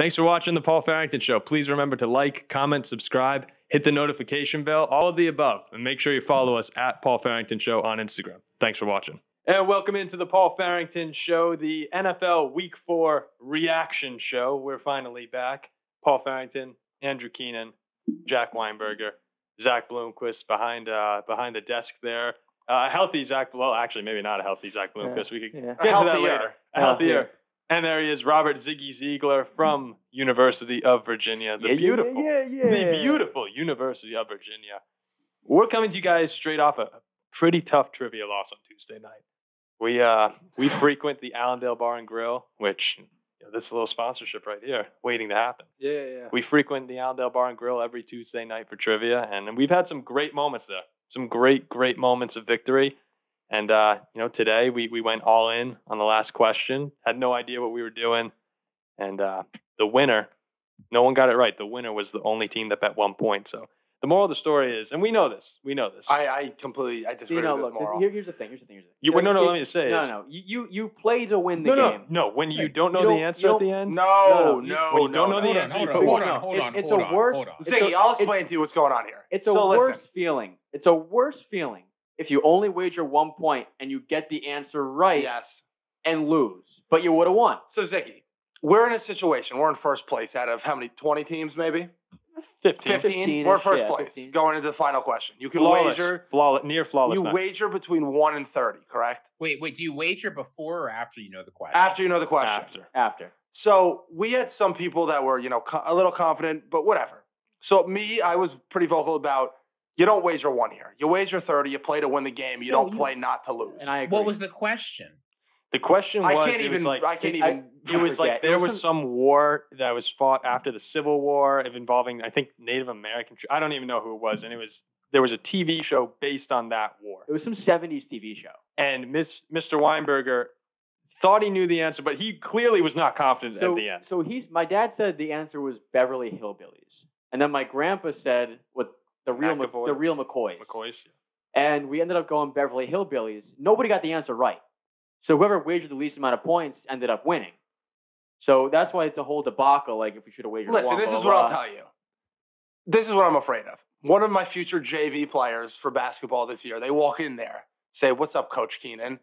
Thanks for watching The Paul Farrington Show. Please remember to like, comment, subscribe, hit the notification bell, all of the above. And make sure you follow us at Paul Farrington Show on Instagram. Thanks for watching. And welcome into The Paul Farrington Show, the NFL Week 4 reaction show. We're finally back. Paul Farrington, Andrew Keenan, Jack Weinberger, Zach Bloomquist behind the desk there. A healthy Zach, well, actually, maybe not a healthy Zach Bloomquist. We could get to that later. A healthier. And there he is, Robert Ziggy Ziegler from University of Virginia. The beautiful University of Virginia. We're coming to you guys straight off a pretty tough trivia loss on Tuesday night. We frequent the Allendale Bar and Grill, which this is a little sponsorship right here waiting to happen. Yeah. We frequent the Allendale Bar and Grill every Tuesday night for trivia, and we've had some great moments there. Some great, great moments of victory. And, today we went all in on the last question, had no idea what we were doing. And the winner, no one got it right. The winner was the only team that bet 1 point. So the moral of the story is, and we know this. I disagree with this moral. Here's the thing. You play to win the game. When you don't know the answer at the end. When you don't know the answer, you put one on. Hold on. Ziggy, I'll explain to you what's going on here. It's a worse feeling. If you only wager 1 point and you get the answer right and lose, but you would have won. So, Ziggy, we're in a situation. We're in first place out of how many, 20 teams maybe? 15. We're first place 15. Going into the final question. You can wager, near flawless. You wager between 1 and 30, correct? Wait, do you wager before or after you know the question? After you know the question. After. So, we had some people that were, a little confident, but whatever. So, I was pretty vocal about, you don't wager 1 here. You wager 30. You play to win the game. You don't play not to lose. And I agree. What was the question? The question was, there was some war that was fought after the Civil War involving, I think, Native American. I don't even know who it was. And there was a TV show based on that war. It was some 70s TV show. And Mr. Weinberger thought he knew the answer, but he clearly was not confident at the end. So my dad said the answer was Beverly Hillbillies. And then my grandpa said what? The real McCoys. Yeah. And we ended up going Beverly Hillbillies. Nobody got the answer right. So whoever wagered the least amount of points ended up winning. So that's why it's a whole debacle, like if we should have wagered. Listen, I'll tell you. This is what I'm afraid of. One of my future JV players for basketball this year, they walk in there, say, "What's up, Coach Keenan?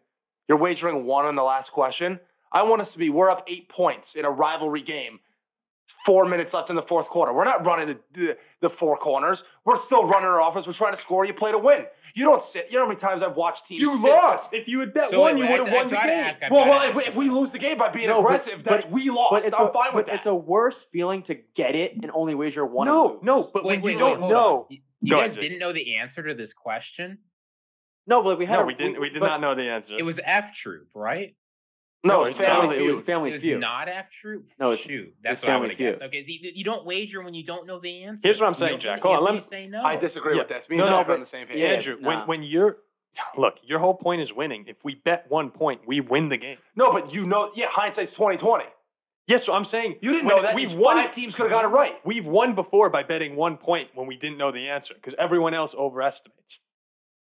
You're wagering 1 on the last question. I want us to be, we're up 8 points in a rivalry game. 4 minutes left in the fourth quarter. We're not running the four corners. We're still running our offense. We're trying to score. You play to win. You don't sit. You know how many times I've watched teams sit. Lost. If you had bet 1, you would have won the game. If we lose the game by being aggressive, we lost. I'm fine with that. It's a worse feeling to get it and only wager 1. But we don't know. You guys didn't know the answer to this question? No, but we had. We did not know the answer. It was F Troop, right? No, it was Family Feud. It was not F Troop. No, it's Shoot. That's what I would have guessed. Okay, so you don't wager when you don't know the answer. Here's what I'm saying, Jack. Hold on, let me say no. I disagree with this. Me and Jack are on the same page. Yeah, Andrew, when you're your whole point is winning. If we bet 1 point, we win the game. No, but hindsight's 20/20. Yes, so I'm saying you didn't know that. We've won. 5 teams could have got it right. We've won before by betting 1 point when we didn't know the answer because everyone else overestimates.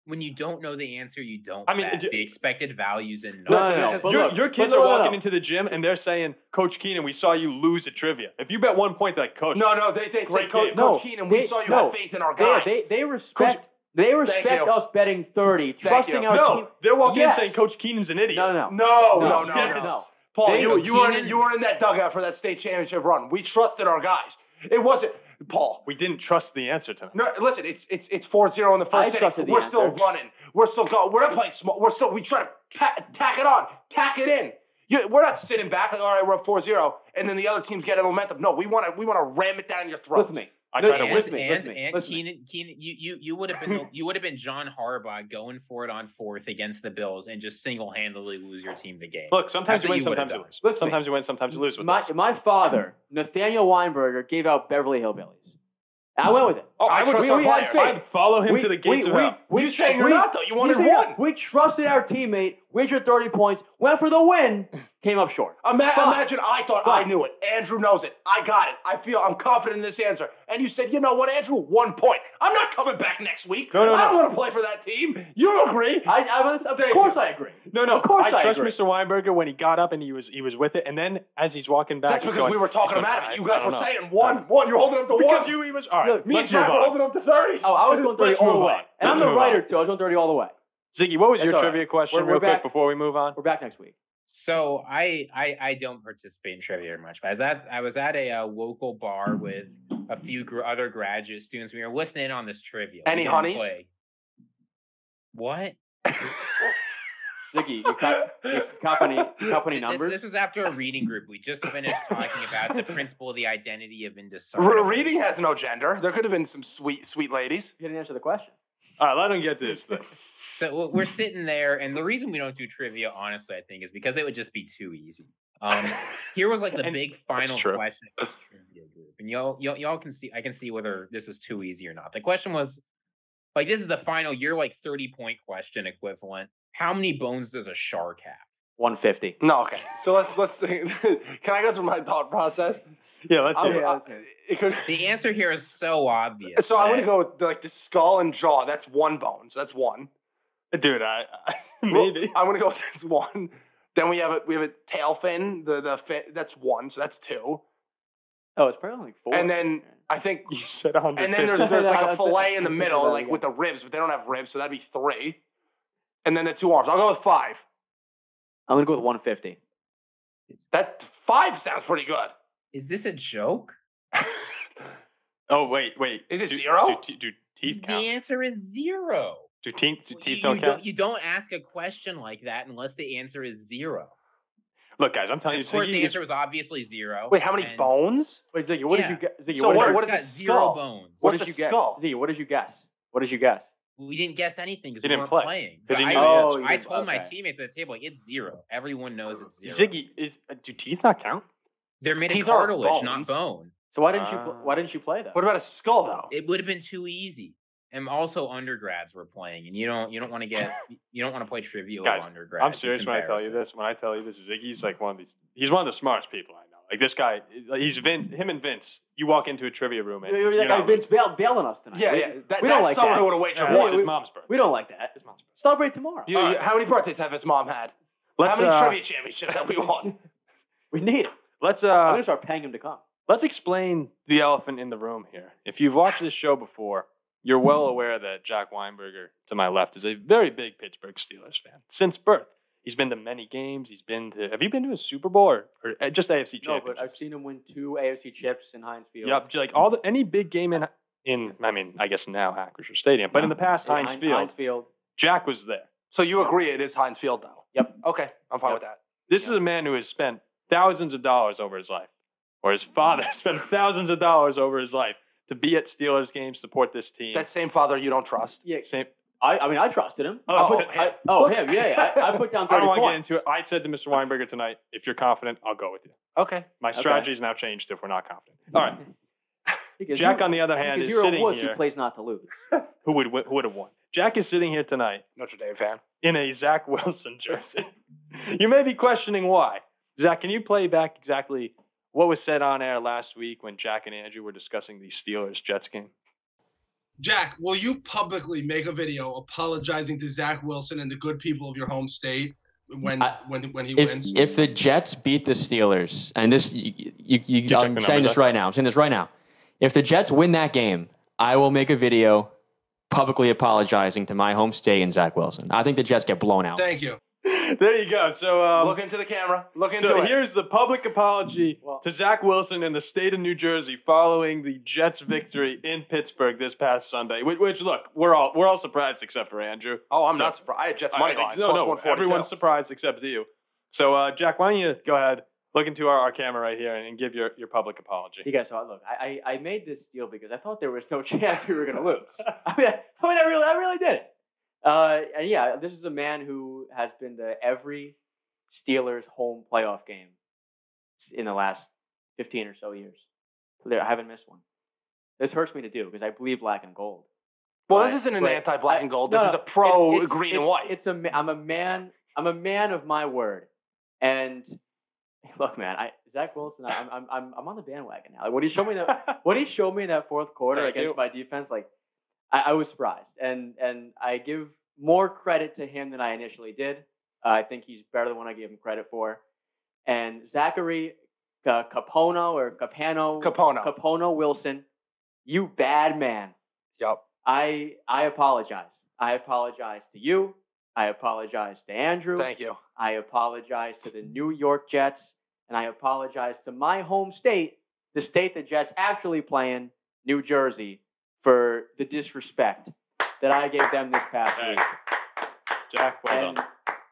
When you don't know the answer, you don't. I mean, the expected values and no. Your kids are walking into the gym and they're saying, "Coach Keenan, we saw you lose at trivia." If you bet 1 point, they're like, "Coach, they say, Coach Keenan, we saw you have faith in our guys." They respect. Coach, they respect us betting 30, trusting our team. They're walking in saying, "Coach Keenan's an idiot." No. Paul, you were in that dugout for that state championship run. We trusted our guys. It wasn't. Paul, we didn't trust the answer tonight. No, listen, it's 4-0 in the first inning. We're still running. We're still going. We're not playing small. We try to tack it on, pack it in. We're not sitting back like, all right, we're up 4-0, and then the other team's getting momentum. No, we want to ram it down your throat. Listen to me. Keenan, you would have been John Harbaugh going for it on fourth against the Bills and just single-handedly lose your team the game. Look, sometimes you win, sometimes you lose. Listen, sometimes you win, sometimes you lose. My father, Nathaniel Weinberger, gave out Beverly Hillbillies. I went with it. Oh, I trust our players. I'd follow him to the gates of hell. You're saying you're not though. You wanted 1. We trusted our teammate. Wagered 30 points. Went for the win. Came up short. Imagine I thought I knew it. Andrew knows it. I got it. I'm confident in this answer. And you said, you know what, Andrew? 1 point. I'm not coming back next week. No, I don't want to play for that team. You agree. Of course I agree. Of course I agree. Mr. Weinberger when he got up and he was with it. And then as he's walking back, that's because we were talking about it. You guys were saying one. You're holding up the one. Because you, he was, all right. Me and Jack were holding up the 30s. Oh, I was going 30 all the way. And I'm the writer, too. I was going 30 all the way. Ziggy, what was your trivia question real quick before we move on? We're back next week. So I don't participate in trivia much, but I was at a local bar with a few other graduate students. We were listening on this trivia. Any honeys? What? Ziggy, company numbers. This was after a reading group. We just finished talking about the principle of the identity of indiscernible. Reading has no gender. There could have been some sweet ladies. You didn't answer the question. All right, let them get to this thing. So we're sitting there, and the reason we don't do trivia, honestly, I think, is because it would just be too easy. Here was like the big final question of this trivia group, and y'all can see, I can see whether this is too easy or not. The question was, like, this is the final, you're like 30-point question equivalent. How many bones does a shark have? 150. No, okay. So let's think. Can I go through my thought process? Yeah, let's see. The answer here is so obvious. So I'm going to go with like the skull and jaw. That's one bone. So that's one. Dude, maybe I'm gonna go with that's one. Then we have a tail fin. The fin, that's one, so that's two. Oh, it's probably like four. And then I think you said 100. And then there's like a fillet in the middle, like with the ribs, but they don't have ribs, so that'd be three. And then the two arms. I'll go with five. I'm gonna go with 150. That five sounds pretty good. Is this a joke? Oh wait. Is it zero? Do teeth count? The answer is zero. You don't ask a question like that unless the answer is zero. Look, guys, I'm telling you. Of course, Ziggy, the answer was obviously zero. Wait, how many bones? Wait, Ziggy, what did you get? Ziggy, so what is a skull? Zero bones. What did you guess? Ziggy, what did you guess? What did you guess? We didn't guess anything because we weren't playing. I told my teammates at the table, like, it's zero. Everyone knows it's zero. Ziggy, do teeth not count? They're made of cartilage, not bone. So why didn't you play that? What about a skull, though? It would have been too easy. And also undergrads were playing, and you don't want to play trivia with undergrads. I'm serious when I tell you this. When I tell you this, Ziggy's like he's one of the smartest people I know. Like this guy, he's Vince. Him and Vince. You walk into a trivia room and that guy Vince bailing us tonight. Yeah, yeah. We don't like someone who would have waited for his mom's birthday. We don't like that. His mom's birthday. Celebrate tomorrow. How many birthdays have his mom had? How many trivia championships have we won? We need it. I'm gonna start paying him to come. Let's explain the elephant in the room here. If you've watched this show before, you're well aware that Jack Weinberger, to my left, is a very big Pittsburgh Steelers fan since birth. He's been to many games. Have you been to a Super Bowl or just AFC championships? No, but I've seen him win 2 AFC chips in Heinz Field. Yeah, like any big game in I mean, I guess now Hackershire Stadium, but in the past Heinz Field, Jack was there. So you agree it is Heinz Field now? Yep. Okay, I'm fine with that. This is a man who has spent thousands of dollars over his life, or his father spent thousands of dollars over his life, to be at Steelers games, support this team. That same father you don't trust. Yeah, same. I mean, I trusted him. Him. Yeah. I put down 30 points. I don't want to get into it. I said to Mr. Weinberger tonight, if you're confident, I'll go with you. Okay. My strategy's now changed if we're not confident. All right. Jack, on the other hand, is sitting here. Who plays not to lose? Who would have won? Jack is sitting here tonight. Notre Dame fan. In a Zach Wilson jersey. You may be questioning why. Zach, can you play back exactly what was said on air last week when Jack and Andrew were discussing the Steelers-Jets game? Jack, will you publicly make a video apologizing to Zach Wilson and the good people of your home state when he wins? If the Jets beat the Steelers, and this, I'm saying this right now. I'm saying this right now. If the Jets win that game, I will make a video publicly apologizing to my home state and Zach Wilson. I think the Jets get blown out. Thank you. There you go. So look into the camera. So here's the public apology to Zach Wilson in the state of New Jersey following the Jets' victory in Pittsburgh this past Sunday. Which look, we're all surprised except for Andrew. Oh, I'm not surprised. I had Jets money line. No, everyone's surprised except you. So Jack, why don't you go ahead, look into our camera right here and give your public apology. You guys saw it. Look, I made this deal because I thought there was no chance we were going to lose. I mean, I really did it. And yeah, this is a man who has been to every Steelers home playoff game in the last 15 or so years. I haven't missed one. This hurts me to do because I believe black and gold. Well, this isn't an anti-black and gold. This is a pro green and white. I'm a man of my word, and Look, man, Zach Wilson, I'm on the bandwagon now. Like, when he showed me that, fourth quarter against my defense, like, I was surprised, and I give more credit to him than I initially did. I think he's better than what I gave him credit for. And Zachary Capono Wilson, you bad man. Yep. I apologize. I apologize to you. I apologize to Andrew. Thank you. I apologize to the New York Jets, and I apologize to my home state, the state the Jets actually play in, New Jersey, for the disrespect that I gave them this past week. Jack, well done.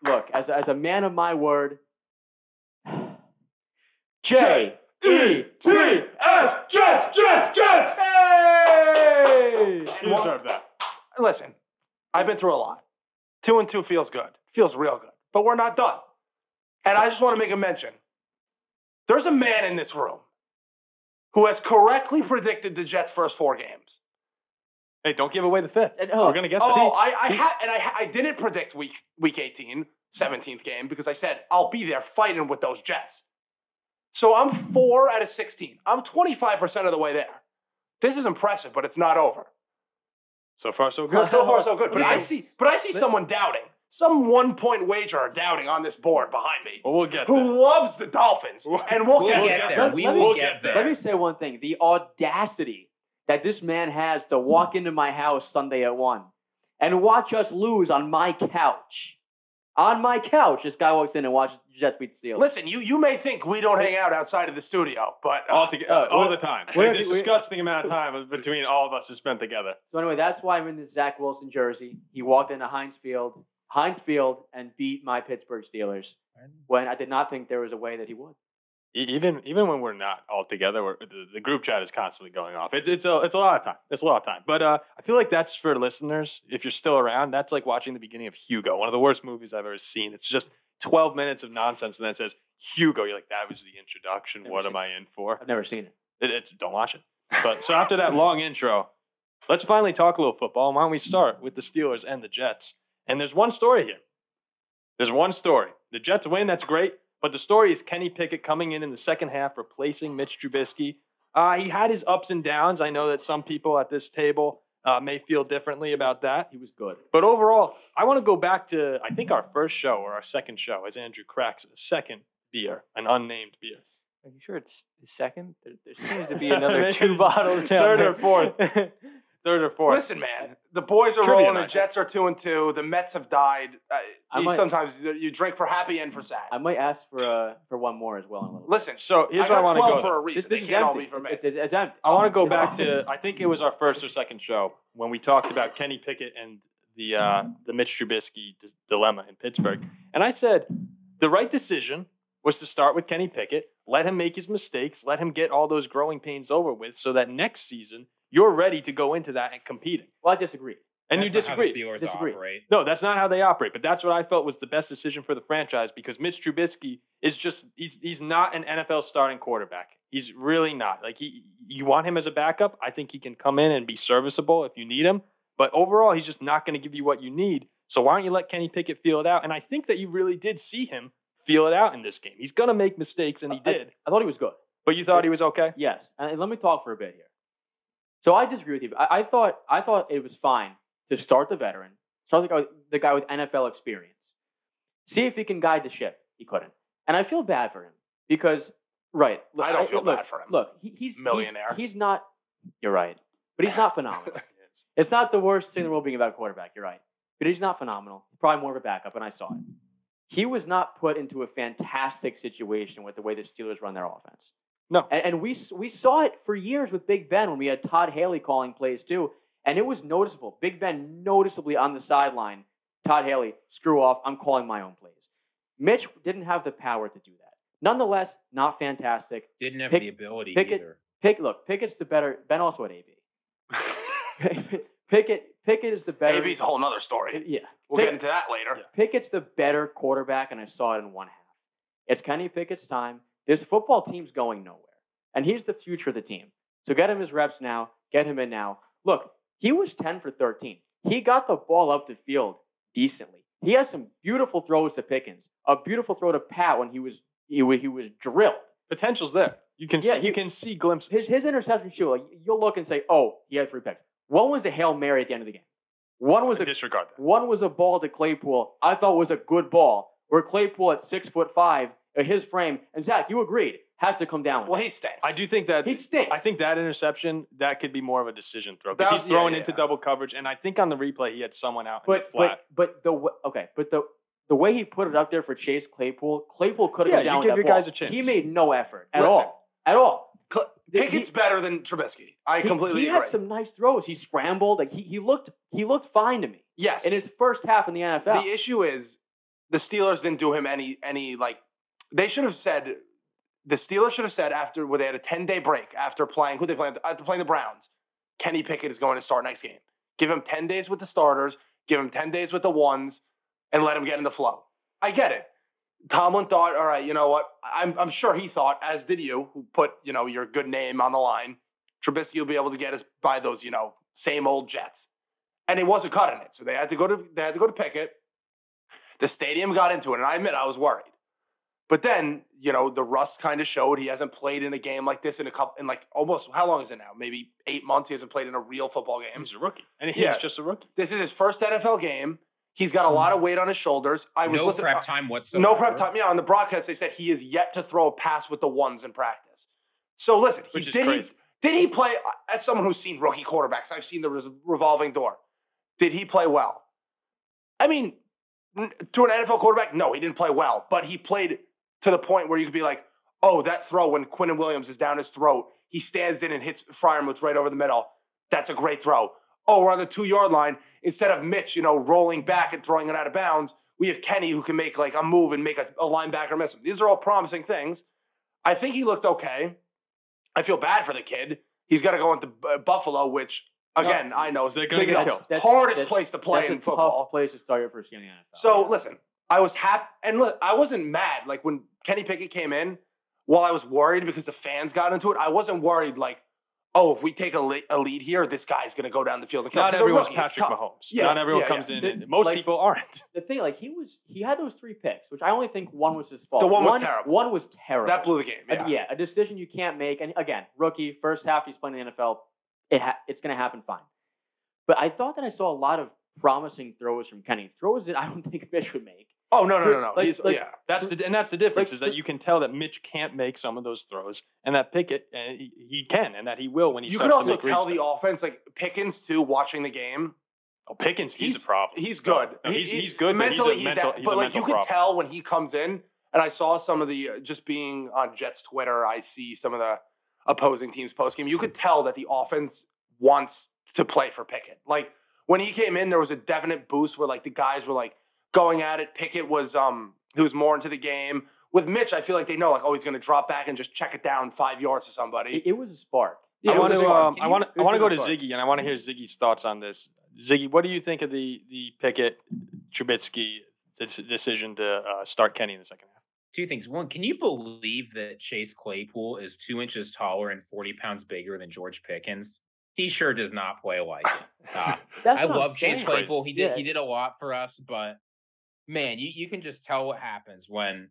Look, as a man of my word, J-E-T-S, Jets! Hey! You deserve that. Listen, I've been through a lot. 2-2 feels good. Feels real good. But we're not done. And I just want to make a mention. There's a man in this room who has correctly predicted the Jets' first four games. Hey, don't give away the fifth. We're going to get to the I didn't predict week 18, 17th game, because I said I'll be there fighting with those Jets. So I'm 4 out of 16. I'm 25% of the way there. This is impressive, but it's not over. So far, so good. So far, so good. But I see someone doubting. Some one-point wagerer doubting on this board behind me. Well, we'll get there. Who loves the Dolphins. And we'll get there. We will get there. Let me say one thing. The audacity that this man has to walk into my house Sunday at 1 and watch us lose on my couch. On my couch, this guy walks in and watches Jets beat the Steelers. Listen, you may think we don't hang out outside of the studio, but all the time. There's a disgusting amount of time between all of us is spent together. So anyway, that's why I'm in this Zach Wilson jersey. He walked into Heinz Field and beat my Pittsburgh Steelers when I did not think there was a way that he would. Even when we're not all together, the group chat is constantly going off. It's a lot of time. It's a lot of time. But I feel like that's for listeners. If you're still around, that's like watching the beginning of Hugo, one of the worst movies I've ever seen. It's just 12 minutes of nonsense, and then it says Hugo. You're like, that was the introduction. What am I in for? I've never seen it. Don't watch it. But so after that long intro, let's finally talk a little football. Why don't we start with the Steelers and the Jets? And there's one story here. There's one story. The Jets win. That's great. But the story is Kenny Pickett coming in the second half, replacing Mitch Trubisky. He had his ups and downs. I know that some people at this table may feel differently about that. He was good. But overall, I want to go back to, I think, our first show or our second show, as Andrew cracks a second beer, an unnamed beer. Are you sure it's the second? There seems to be another two bottles down there. Third or fourth. Listen, man, the boys are rolling. The Jets are 2-2. The Mets have died. Sometimes you drink for happy and for sad. I might ask for one more as well. Listen, so here's what I want to go for a reason. This can't all be for me. It's empty. I want to go back to, I think it was our first or second show when we talked about Kenny Pickett and the Mitch Trubisky dilemma in Pittsburgh, and I said the right decision was to start with Kenny Pickett, let him make his mistakes, let him get all those growing pains over with, so that next season you're ready to go into that and competing. Well, I disagree. And that's not how the Steelers operate. No, that's not how they operate. But that's what I felt was the best decision for the franchise, because Mitch Trubisky is he's not an NFL starting quarterback. He's really not. Like, you want him as a backup. I think he can come in and be serviceable if you need him. But overall, he's just not going to give you what you need. So why don't you let Kenny Pickett feel it out? And I think that you really did see him feel it out in this game. He's going to make mistakes, and he did. I thought he was good. But you thought he was okay? Yes. And let me talk for a bit here. So I disagree with you. I thought it was fine to start the veteran, start the guy with NFL experience, see if he can guide the ship. He couldn't, and I feel bad for him because, right? Look, I don't feel bad for him. Look, he's millionaire. He's not. You're right, but he's not phenomenal. It's not the worst thing in the world being about a quarterback. You're right, but he's not phenomenal. Probably more of a backup, and I saw it. He was not put into a fantastic situation with the way the Steelers run their offense. No. And we saw it for years with Big Ben when we had Todd Haley calling plays too. And it was noticeable. Big Ben noticeably on the sideline. Todd Haley, screw off. I'm calling my own plays. Mitch didn't have the power to do that. Nonetheless, not fantastic. Didn't have the ability either. Pickett's the better. Ben also had AB. Pickett is the better. AB's a whole nother story. Yeah. We'll get into that later. Yeah. Pickett's the better quarterback, and I saw it in one half. It's Kenny Pickett's time. This football team's going nowhere, and he's the future of the team. So get him his reps now. Get him in now. Look, he was 10 for 13. He got the ball up the field decently. He had some beautiful throws to Pickens, a beautiful throw to Pat when he was He was drilled. Potential's there. You can see, you can see glimpses. His interception shoot, like, you'll look and say, oh, he had three picks. One was a Hail Mary at the end of the game. One was one was a ball to Claypool I thought was a good ball, where Claypool at 6'5", his frame, and Zach, you agreed, has to come down with. Well, he stinks. I do think that he stinks. I think that interception, that could be more of a decision throw, because he's thrown into double coverage, and I think on the replay he had someone out in the flat. But the way he put it up there for Chase Claypool, Claypool could have gone down with that ball. Guys a chance. He made no effort at all. Pickett's better than Trubisky. I completely agree. He had some nice throws. He scrambled. Like he looked fine to me. Yes. In his first half in the NFL. The issue is the Steelers didn't do him any like they should have said. The Steelers should have said after they had a 10-day break after playing the Browns, Kenny Pickett is going to start next game. Give him 10 days with the starters. Give him 10 days with the ones, and let him get in the flow. I get it. Tomlin thought, all right, you know what? I'm sure he thought, as did you, who put, you know, your good name on the line, Trubisky will be able to get us by those, you know, same old Jets. And it wasn't cutting it. So they had to go to Pickett. The stadium got into it, and I admit I was worried. But then, you know, the rust kind of showed. He hasn't played in a game like this in almost, how long is it now? Maybe 8 months he hasn't played in a real football game. He's a rookie. And he's just a rookie. This is his first NFL game. He's got a lot of weight on his shoulders. No prep time. Yeah, on the broadcast they said he is yet to throw a pass with the ones in practice. So listen, did he play? As someone who's seen rookie quarterbacks, I've seen the revolving door. Did he play well? I mean, to an NFL quarterback, no, he didn't play well. But he played to the point where you could be like, oh, that throw when Quinnen Williams is down his throat, he stands in and hits Freiermuth right over the middle. That's a great throw. Oh, we're on the 2-yard line. Instead of Mitch, you know, rolling back and throwing it out of bounds, we have Kenny who can make like a move and make a linebacker miss him. These are all promising things. I think he looked okay. I feel bad for the kid. He's got to go into Buffalo, which, again, I know is the hardest place to play in football. Tough place to start your first game in the NFL. So, listen, I was happy. And look, I wasn't mad. Like, when Kenny Pickett came in, while I was worried because the fans got into it, I wasn't worried, like, oh, if we take a lead here, this guy's going to go down the field. Not everyone's Patrick Mahomes. Yeah. Not everyone comes in. And most people aren't. The thing, like, he had those three picks, which I only think one was his fault. The one was terrible. One was terrible. That blew the game. Yeah. A decision you can't make. And again, rookie, first half, he's playing in the NFL. It's going to happen fine. But I thought that I saw a lot of promising throws from Kenny. Throws that I don't think Mitch would make. Oh, no. That's the difference, is that you can tell that Mitch can't make some of those throws, and that Pickett, he can, and that he will when he starts to make. You can also tell the offense, like Pickens, too, watching the game. Oh, Pickens, he's a problem. He's good. No, he's good, mentally, but you can tell when he comes in, and I saw some of the, just being on Jets Twitter, I see some of the opposing teams postgame. You could tell that the offense wants to play for Pickett. Like, when he came in, there was a definite boost where, like, the guys were, like, going at it. Pickett was he was more into the game. With Mitch, I feel like they know, like, oh, he's going to drop back and just check it down 5 yards to somebody. It was a spark. Yeah, I want to go to Ziggy, and I want to hear Ziggy's thoughts on this. Ziggy, what do you think of the Pickett Trubisky decision to start Kenny in the second half? Two things. One, can you believe that Chase Claypool is 2 inches taller and 40 pounds bigger than George Pickens? He sure does not play like it. I love Chase Claypool. He did. He did a lot for us, but. Man, you can just tell what happens when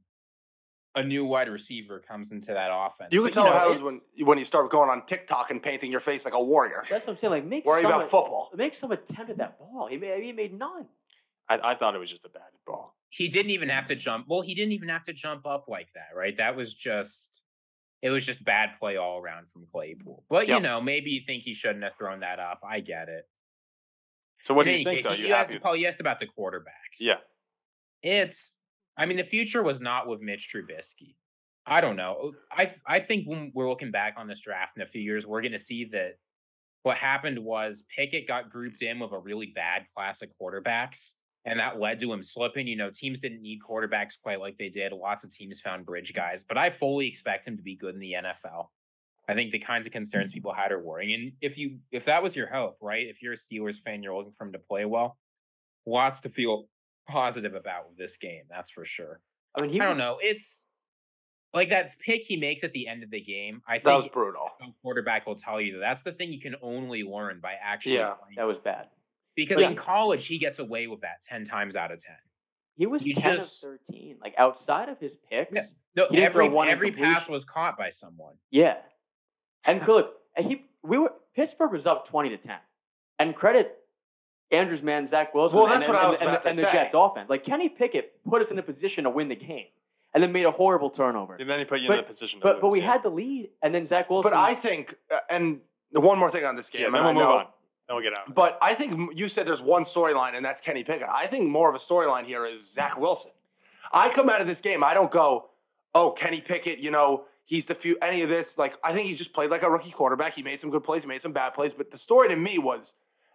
a new wide receiver comes into that offense. You can tell how it is when you start going on TikTok and painting your face like a warrior. That's what I'm saying. Like, about football. Make some attempt at that ball. He made none. I thought it was just a bad ball. He didn't even have to jump. Well, he didn't even have to jump up like that, right? That was just – it was just bad play all around from Claypool. But, you know, maybe you think he shouldn't have thrown that up. I get it. So what do you think, though? Paul, you asked about the quarterbacks. Yeah. The future was not with Mitch Trubisky. I don't know. I think when we're looking back on this draft in a few years, we're going to see that what happened was Pickett got grouped in with a really bad class of quarterbacks, and that led to him slipping. You know, teams didn't need quarterbacks quite like they did. Lots of teams found bridge guys, but I fully expect him to be good in the NFL. I think the kinds of concerns people had are worrying. And if that was your hope, right? If you're a Steelers fan, you're looking for him to play well. Lots to feel positive about this game, that's for sure. I mean, I don't know. It's like that pick he makes at the end of the game. I think that was brutal. No quarterback will tell you that's the thing you can only learn by actually playing. That was bad. Because in college, he gets away with that 10 times out of 10. He was 10 of 13. Like, outside of his picks, no, every pass was caught by someone. Yeah. And look, Pittsburgh was up 20-10. And credit Andrew's man, Zach Wilson, and the Jets offense. Like, Kenny Pickett put us in a position to win the game and then made a horrible turnover. And then he put you in a position to win. But we had the lead, and then Zach Wilson. But I think, and one more thing on this game. Yeah, then we'll move on. Then we'll get out. But I think you said there's one storyline, and that's Kenny Pickett. I think more of a storyline here is Zach Wilson. I come out of this game, I don't go, oh, Kenny Pickett, you know, he's any of this. Like, I think he just played like a rookie quarterback. He made some good plays. He made some bad plays. But the story to me was,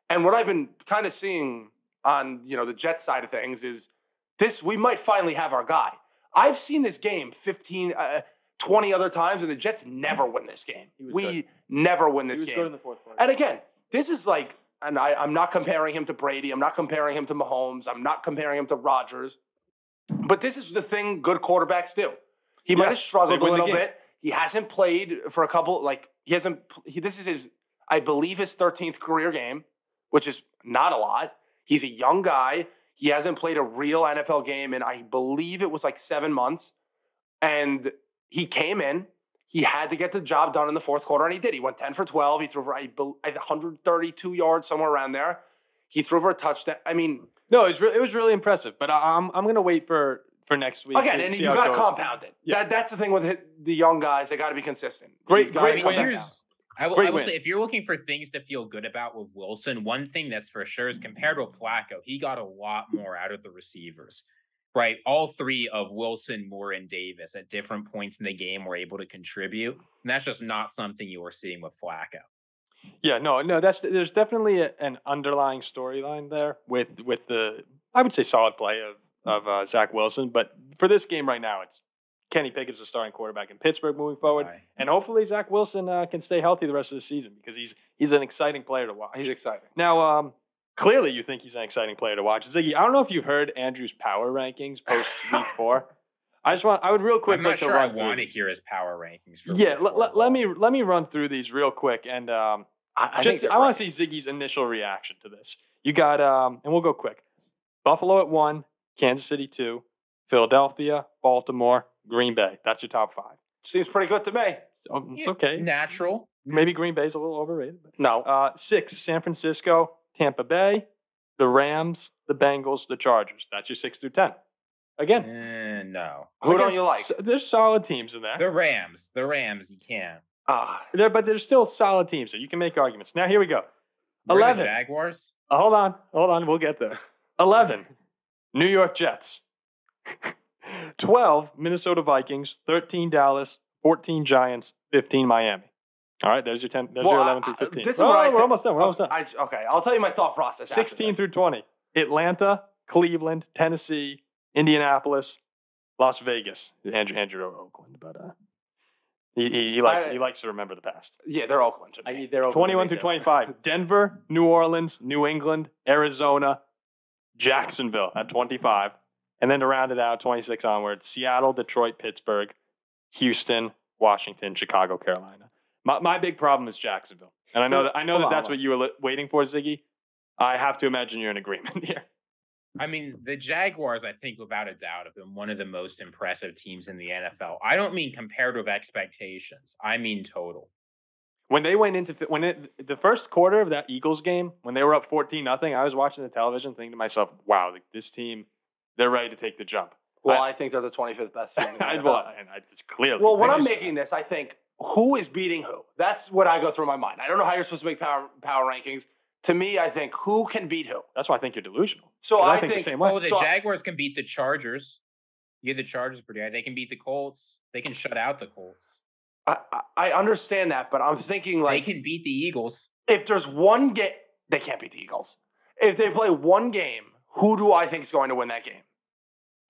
and what I've been kind of seeing on, you know, the Jets side of things is this, we might finally have our guy. I've seen this game 20 other times, and the Jets never win this game. We never win this game. Good in the fourth quarter. And again, this is like, and I'm not comparing him to Brady. I'm not comparing him to Mahomes. I'm not comparing him to Rodgers. But this is the thing good quarterbacks do. He might have struggled a little bit. He hasn't played for a couple, like, this is his, I believe, his 13th career game, which is not a lot. He's a young guy. He hasn't played a real NFL game in, I believe it was like 7 months. And he came in. He had to get the job done in the fourth quarter, and he did. He went 10 for 12. He threw for 132 yards, somewhere around there. He threw for a touchdown. I mean. No, it was really impressive. But I'm going to wait for next week. Again, and you got to compound it. Yeah. That's the thing with the young guys. They got to be consistent. Great winners. I will say, if you're looking for things to feel good about with Wilson, one thing that's for sure is compared with Flacco, he got a lot more out of the receivers, right? All three of Wilson, Moore, and Davis at different points in the game were able to contribute. And that's just not something you were seeing with Flacco. Yeah, no, there's definitely an underlying storyline there with the, I would say, solid play of Zach Wilson, but for this game right now, it's Kenny Pickett's the starting quarterback in Pittsburgh moving forward, right. And hopefully Zach Wilson can stay healthy the rest of the season because he's an exciting player to watch. He's exciting. Now, clearly you think he's an exciting player to watch, Ziggy. I don't know if you've heard Andrew's power rankings post week 4. I would real quick. I'm not sure I want to hear his power rankings. For let me run through these real quick, and I want to see Ziggy's initial reaction to this. You got and we'll go quick. Buffalo at 1. Kansas City 2, Philadelphia, Baltimore, Green Bay. That's your top 5. Seems pretty good to me. So it's okay. Natural. Maybe Green Bay's a little overrated. But no. 6, San Francisco, Tampa Bay, the Rams, the Bengals, the Chargers. That's your 6 through 10. Again. No. Who don't you like? There's solid teams in there. The Rams, you can. But there's still solid teams, so you can make arguments. Now, here we go. 11. The Jaguars? Hold on. We'll get there. 11. New York Jets, 12 Minnesota Vikings, 13 Dallas, 14 Giants, 15 Miami. All right, there's your 10. There's your 11 through 15. We're almost done. I'll tell you my thought process. 16 through 20: Atlanta, Cleveland, Tennessee, Indianapolis, Las Vegas. Andrew Oakland, but he likes to remember the past. Yeah, they're Oakland. They're 21 through 25: Denver, New Orleans, New England, Arizona. Jacksonville at 25, and then to round it out, 26 onward, Seattle, Detroit, Pittsburgh, Houston, Washington, Chicago, Carolina. My big problem is Jacksonville, and I know that's what you were waiting for, Ziggy. I have to imagine you're in agreement here. I mean, the Jaguars, I think, without a doubt, have been one of the most impressive teams in the NFL. I don't mean compared with expectations. I mean total. When they went into the first quarter of that Eagles game, when they were up 14-0, I was watching the television thinking to myself, wow, like, this team, they're ready to take the jump. Well, I think they're the 25th best team. It's clearly. Well, when I'm making this, I think, who is beating who? That's what I go through my mind. I don't know how you're supposed to make power rankings. To me, I think, who can beat who? That's why I think you're delusional. So I think the same way. The Jaguars can beat the Chargers. You get the Chargers pretty high. They can beat the Colts. They can shut out the Colts. I understand that, but I'm thinking like... They can beat the Eagles. If there's one game... They can't beat the Eagles. If they play one game, who do I think is going to win that game?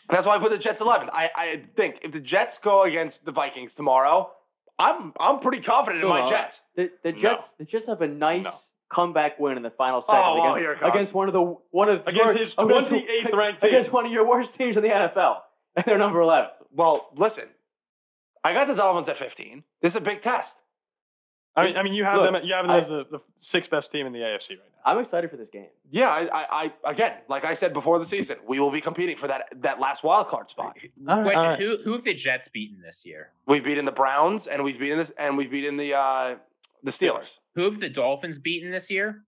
And that's why I put the Jets 11th. I think if the Jets go against the Vikings tomorrow, I'm pretty confident in my Jets. The Jets have a nice comeback win in the final second against his 28th ranked team. Against one of your worst teams in the NFL. And they're number 11. Well, listen. I got the Dolphins at 15. This is a big test. I mean, you have them as the sixth best team in the AFC right now. I'm excited for this game. Yeah, I again, like I said before the season, we will be competing for that last wild card spot. Question: Who have the Jets beaten this year? We've beaten the Browns, and we've beaten the Steelers. Who have the Dolphins beaten this year?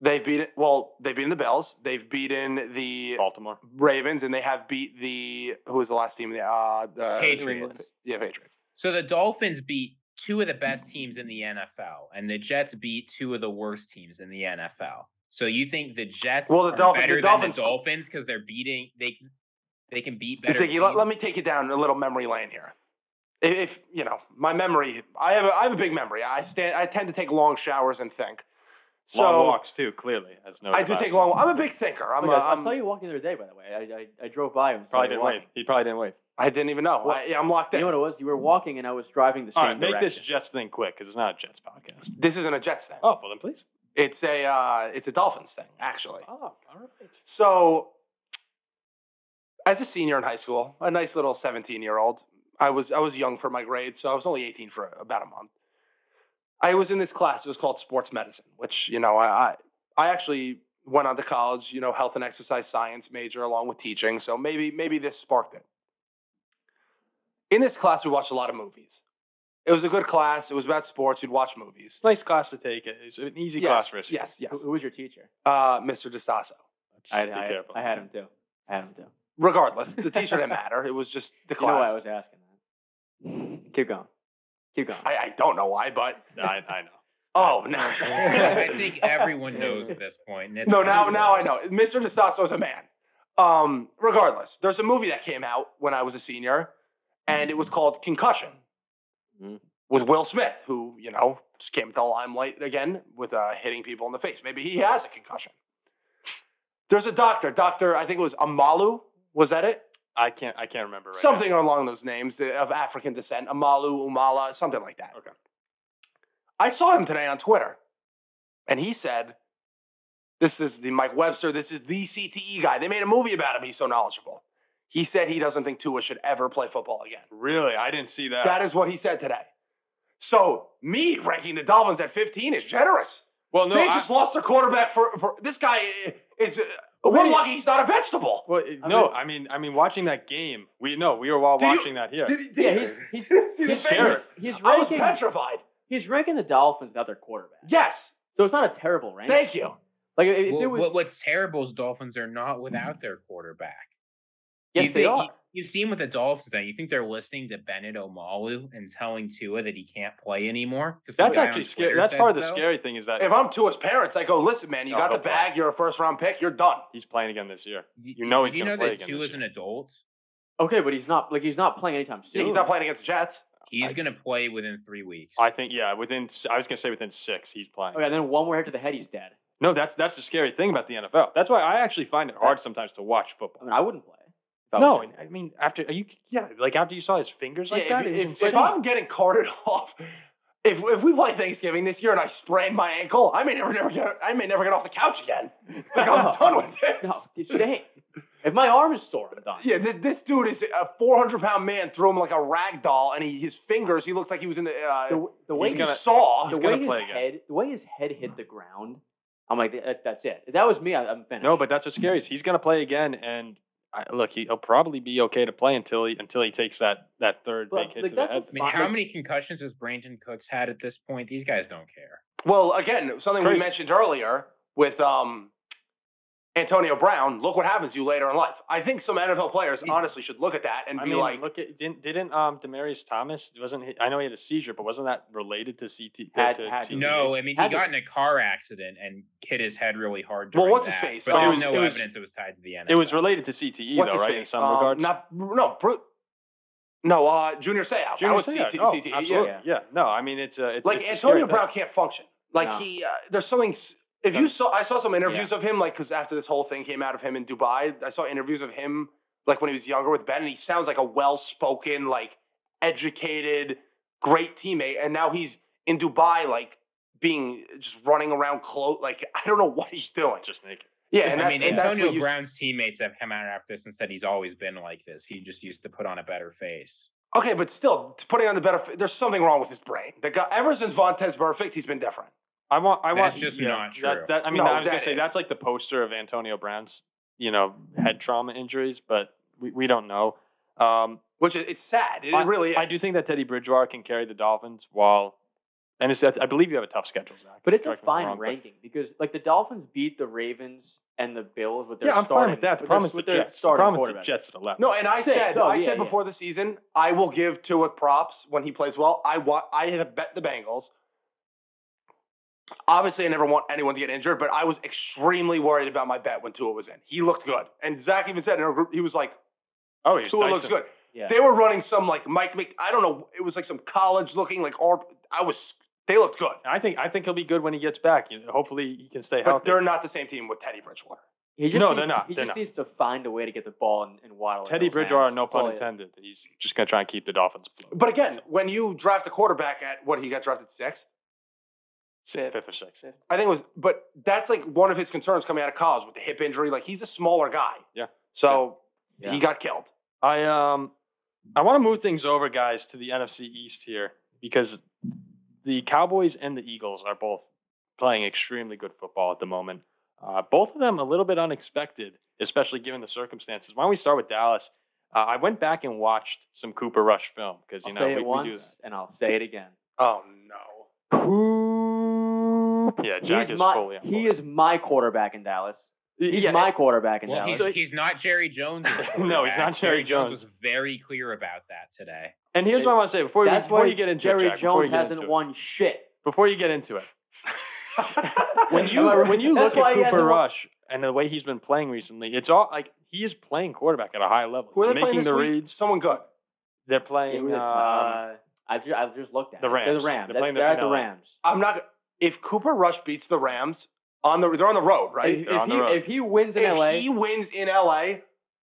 They've beaten the Bills. They've beaten the Baltimore Ravens, and they have beat who was the last team? The Patriots. Yeah, Patriots. So the Dolphins beat two of the best teams in the NFL, and the Jets beat two of the worst teams in the NFL. So you think the Jets are better than the Dolphins because they're beating they can beat better teams? Let me take you down a little memory lane here. If you know my memory, I have a big memory. I tend to take long showers and think. So, long walks too, clearly. I do take long walks. I'm a big thinker. I saw you walk the other day, by the way. I drove by him. He probably didn't wave. I didn't even know. Well, I'm locked in. You know what it was? You were walking, and I was driving the same direction. All right, make this Jets thing quick, because it's not a Jets podcast. This isn't a Jets thing. Oh, well then, please. It's a Dolphins thing, actually. Oh, all right. So, as a senior in high school, a nice little 17-year-old, I was young for my grade, so I was only 18 for about a month. I was in this class. It was called sports medicine, which I actually went on to college, health and exercise science major along with teaching. So maybe this sparked it. In this class, we watched a lot of movies. It was a good class. It was about sports. You'd watch movies. Nice class to take. It's an easy class for us. Yes. Who was your teacher? Mr. DeSasso. Be careful. I had him too. Regardless, the teacher didn't matter. It was just the class. You know why I was asking that. Keep going. I don't know why, but I know. Oh no! I think everyone knows at this point. And now I know. Mr. DeSasso is a man. Regardless, there's a movie that came out when I was a senior. And it was called Concussion with Will Smith, who, just came into the limelight again with hitting people in the face. Maybe he has a concussion. There's a doctor, I think it was Amalu. Was that it? I can't remember. Right something now. Along those names of African descent. Amalu, Umala, something like that. Okay. I saw him today on Twitter, and he said, this is the Mike Webster. This is the CTE guy. They made a movie about him. He's so knowledgeable. He said he doesn't think Tua should ever play football again. Really? I didn't see that. That is what he said today. So me ranking the Dolphins at 15 is generous. Well, no, they just lost their quarterback for this guy is. We're lucky he's not a vegetable. Well, I mean, watching that game, we were all watching that here. He's scared. I was petrified. He's ranking the Dolphins now their quarterback. Yes. So it's not a terrible rank. Thank you. Like what's terrible is Dolphins are not without their quarterback. Yes, they are. You've seen what the Dolphins done. You think they're listening to Bennett Omalu and telling Tua that he can't play anymore? That's actually scary. That's part of the scary thing is that if I'm Tua's parents, I go, listen, man, you got the bag. You're a first-round pick. You're done. He's playing again this year. You know he's going to play again this year. You know that Tua's an adult? Okay, but he's not playing anytime soon. He's not playing against the Jets. He's going to play within 3 weeks. I think, yeah, I was going to say within 6 he's playing. Okay, and then one more hit to the head, he's dead. No, that's the scary thing about the NFL. That's why I actually find it hard sometimes to watch football. I mean, I wouldn't play. No, I mean, after you saw his fingers like that? If I'm getting carted off, if we play Thanksgiving this year and I sprain my ankle, I may never get off the couch again. Like, I'm done with this. No, it's insane. If my arm is sore, I'm done. Yeah, this dude is a 400-pound man, threw him like a rag doll, and his fingers, he looked like he was in the way he saw. The way his head hit the ground, I'm like, that's it. If that was me, I'm finished. No, but that's what's scary is he's going to play again, and... Look, he'll probably be okay to play until he takes that third big hit to the head. I mean, how many concussions has Brandon Cooks had at this point? These guys don't care. Well, again, something we mentioned earlier with Antonio Brown. Look what happens to you later in life. I think some NFL players honestly should look at that and be like, "Look, didn't Demaryius Thomas? Wasn't he? I know he had a seizure, but wasn't that related to CT? No, I mean he got in a car accident and hit his head really hard. Well, what's his face? But there was no evidence it was tied to the NFL. It was related to CTE, though, right? In some regards, Junior Seau. That was CTE. Oh, absolutely. Yeah. No, I mean it's like Antonio Brown can't function. Like there's something. I saw some interviews of him, like, because after this whole thing came out of him in Dubai, I saw interviews of him, like, when he was younger with Ben, and he sounds like a well-spoken, like, educated, great teammate, and now he's in Dubai, like, just running around close, like, I don't know what he's doing. Just naked. Yeah, and I mean, Antonio Brown's teammates have come out after this and said he's always been like this. He just used to put on a better face. Okay, but still, putting on the better, there's something wrong with his brain. The guy, ever since Vontaze Burfict, he's been different. That's just not true. I was going to say, that's like the poster of Antonio Brown's, head trauma injuries, but we don't know. Which it's sad. It really is. I do think that Teddy Bridgewater can carry the Dolphins while – and I believe you have a tough schedule, Zach. But it's a fine ranking because, the Dolphins beat the Ravens and the Bills with their starting – I'm fine with that. The Jets at 11. No, and I said before the season, I will give Tua props when he plays well. I had bet the Bengals. Obviously, I never want anyone to get injured, but I was extremely worried about my bet when Tua was in. He looked good. And Zach even said in our group, he was like, oh, Tua looks good. Yeah. They were running some I don't know. It was like some college looking they looked good. I think he'll be good when he gets back. Hopefully he can stay healthy. But they're not the same team with Teddy Bridgewater. He just needs to find a way to get the ball and waddle. Teddy Bridgewater, no pun intended. He's just going to try and keep the Dolphins afloat. But again, when you draft a quarterback at he got drafted sixth? Fifth or sixth. I think it was, but that's one of his concerns coming out of college with the hip injury. He's a smaller guy. Yeah. So he got killed. I want to move things over, guys, to the NFC East here because the Cowboys and the Eagles are both playing extremely good football at the moment. Both of them a little bit unexpected, especially given the circumstances. Why don't we start with Dallas? I went back and watched some Cooper Rush film because we do that. And I'll say it again. Oh no! Coop. Yeah, Jack is fully on board. He is my quarterback in Dallas. He's my quarterback in Dallas. He's not Jerry Jones. No, he's not Jerry Jones. Was very clear about that today. And here's what I want to say before you get into Jerry Jones hasn't won shit. Before you get into it, when you look at Cooper Rush and the way he's been playing recently, it's all he is playing quarterback at a high level. Who are they making the reads? Someone good. They're playing. I just looked at the Rams. They're the Rams. They're at the Rams. I'm not. If Cooper Rush beats the Rams. They're on the road, right? If he wins in L.A.,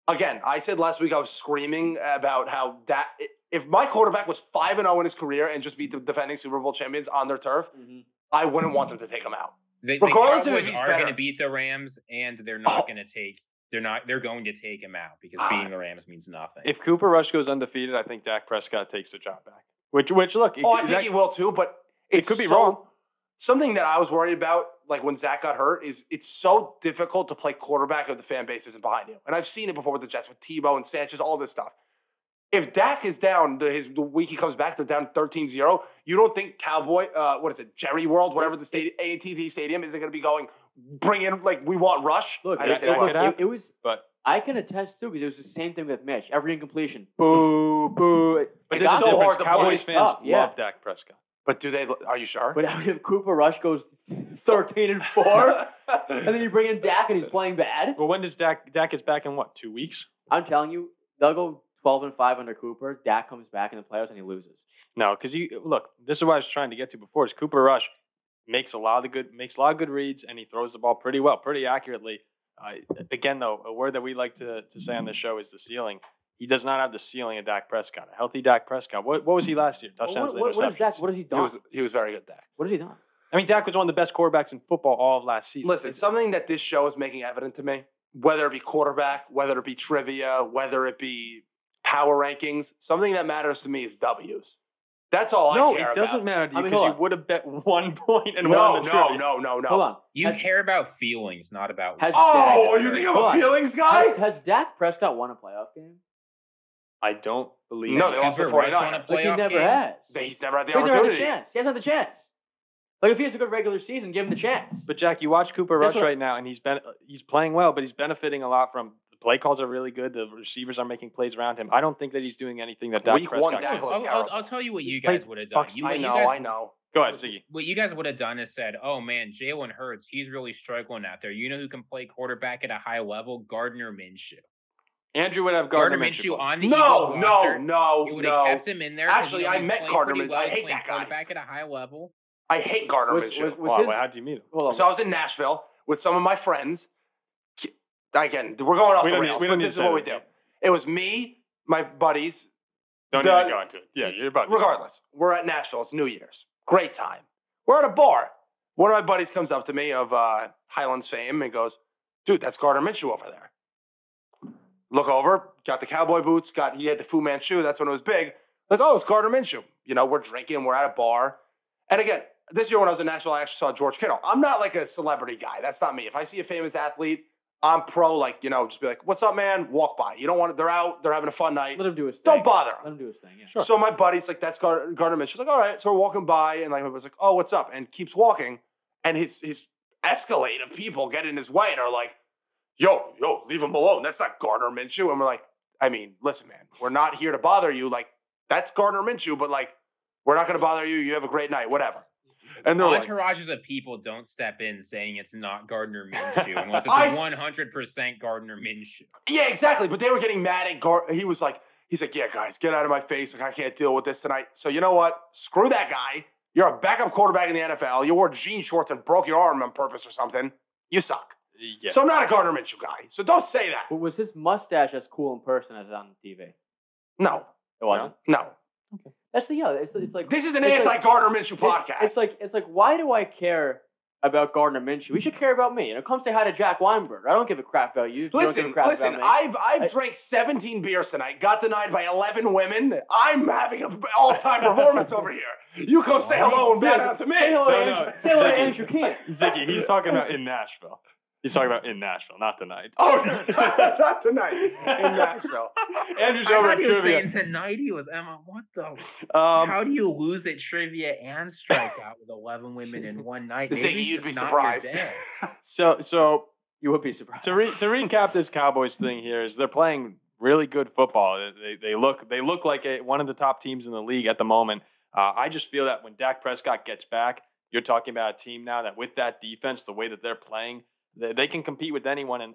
again, I said last week I was screaming about how that – if my quarterback was 5-0 in his career and just beat the defending Super Bowl champions on their turf, I wouldn't want them to take him out. Regardless of if he's better. The Cowboys are going to beat the Rams, and they're not going to take – they're going to take him out because beating the Rams means nothing. If Cooper Rush goes undefeated, I think Dak Prescott takes the job back. Which look – I think he will too, but it could be wrong. Something that I was worried about, when Zach got hurt, is it's so difficult to play quarterback if the fan base isn't behind you. And I've seen it before with the Jets, with Tebow and Sanchez, all this stuff. If Dak is down the week he comes back, they're down 13-0. You don't think Jerry World, whatever the stadium, AT&T Stadium, isn't going to be going, bring in, we want Rush? Look, I can attest too because it was the same thing with Mitch. Every incompletion, boo, boo. But this is so hard. Cowboys fans love Dak Prescott. But are you sure? But if Cooper Rush goes 13-4, and then you bring in Dak and he's playing bad. Well, when does Dak gets back in 2 weeks? I'm telling you, they'll go 12-5 under Cooper. Dak comes back in the playoffs and he loses. No, because this is what I was trying to get to before is Cooper Rush makes a lot of good reads and he throws the ball pretty well, pretty accurately. Again, though, a word that we like to say on this show is the ceiling. He does not have the ceiling of Dak Prescott. A healthy Dak Prescott. What was he last year? Touchdowns and interceptions. What has he done? He was very good, Dak. What has he done? I mean, Dak was one of the best quarterbacks in football all of last season. Listen, something that this show is making evident to me, whether it be quarterback, whether it be trivia, whether it be power rankings, something that matters to me is W's. That's all I care about. No, it doesn't matter to you because you would have bet 1 point and won the trivia. No. Hold on. You care about feelings, not about wins. Oh, you think I'm a feelings guy? Has Dak Prescott won a playoff game? I don't believe. No, they lost the 49ers. He never has. He's never had the opportunity. He hasn't had the chance. If he has a good regular season, give him the chance. But Jack, you watch Cooper Rush right now, and he's playing well, but he's benefiting a lot from the play calls are really good. The receivers are making plays around him. I don't think that he's doing anything that Dak Prescott can do. I'll tell you what you guys would have done. I know. Go ahead, Ziggy. What you guys would have done is said, oh, man, Jalen Hurts, he's really struggling out there. You know who can play quarterback at a high level? Gardner Minshew. Andrew would have Gardner Minshew on the Eagles roster. You would have kept him in there. Actually, I met Gardner Minshew. I hate that guy. Back at a high level. I hate Gardner Minshew. How do you mean him? So I was in Nashville with some of my friends. Again, we're going off the rails, but this is what we do. It was me, my buddies. Don't even go into it. Yeah, your buddies. Regardless, we're at Nashville. It's New Year's. Great time. We're at a bar. One of my buddies comes up to me of Highlands fame and goes, dude, that's Gardner Minshew over there. Look over, got the cowboy boots, he had the Fu Manchu, that's when it was big. Like, oh, it's Gardner Minshew. You know, we're drinking, we're at a bar. And again, this year when I was in Nashville, I actually saw George Kittle. I'm not like a celebrity guy. That's not me. If I see a famous athlete, I'm pro, like, you know, just be like, what's up, man? Walk by. You don't want to, they're out, they're having a fun night. Let him do his thing. Don't bother him. Let him do his thing, yeah. Sure. So my buddy's like, that's Gardner Minshew. She's like, all right. So we're walking by, and like, I was like, oh, what's up? And keeps walking. And his escalade of people get in his way and are like, yo, leave him alone. That's not Gardner Minshew. And we're like, I mean, listen, man, we're not here to bother you. Like, that's Gardner Minshew, but like, we're not going to bother you. You have a great night, whatever. And the entourages like, of people don't step in saying it's not Gardner Minshew unless it's 100% Gardner Minshew. Yeah, exactly. But they were getting mad at Gardner. He was like, yeah, guys, get out of my face. Like, I can't deal with this tonight. So you know what? Screw that guy. You're a backup quarterback in the NFL. You wore jean shorts and broke your arm on purpose or something. You suck. Yeah. So I'm not a Gardner Minshew guy. So don't say that. But was his mustache as cool in person as on TV? No, it wasn't. No. Okay. That's the it's like this is an anti-Gardner Minshew podcast. It's like why do I care about Gardner Minshew? We should care about me. You know, come say hi to Jack Weinberger. I don't give a crap about you. Listen. I've drank 17 beers tonight. Got denied by 11 women. I'm having an all-time performance over here. You come say hello and bow down to me. Say hello to Andrew Keenan. Ziggy, he's talking about in Nashville. He's talking about in Nashville, not tonight. Oh, not tonight. In Nashville. Andrew's over at trivia. I thought he was saying tonight he was Emma. What the? How do you lose at trivia and strike out with 11 women in one night? Maybe you'd be surprised. So you would be surprised. To recap this Cowboys thing here is they're playing really good football. They look like one of the top teams in the league at the moment. I just feel that when Dak Prescott gets back, you're talking about a team now that with that defense, the way that they're playing, they can compete with anyone, and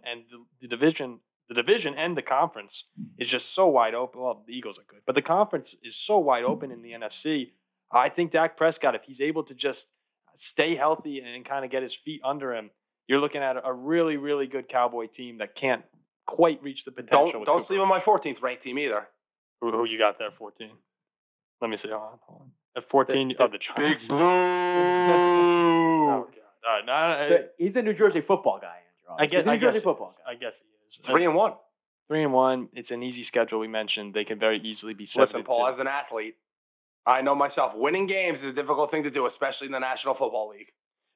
the division and the conference is just so wide open. Well, the Eagles are good, but the conference is so wide open in the NFC. I think Dak Prescott, if he's able to just stay healthy and kind of get his feet under him, you're looking at a really, really good Cowboy team that can't quite reach the potential. Don't sleep on my 14th ranked team either. Who you got there, 14? Let me see. Hold on. At 14, the Giants. Big Blue. Oh, God. He's a New Jersey football guy, Andrew. I guess he is. 3-1. 3-1. It's an easy schedule. We mentioned they can very easily be. Listen, Paul, as an athlete, I know myself. Winning games is a difficult thing to do, especially in the National Football League.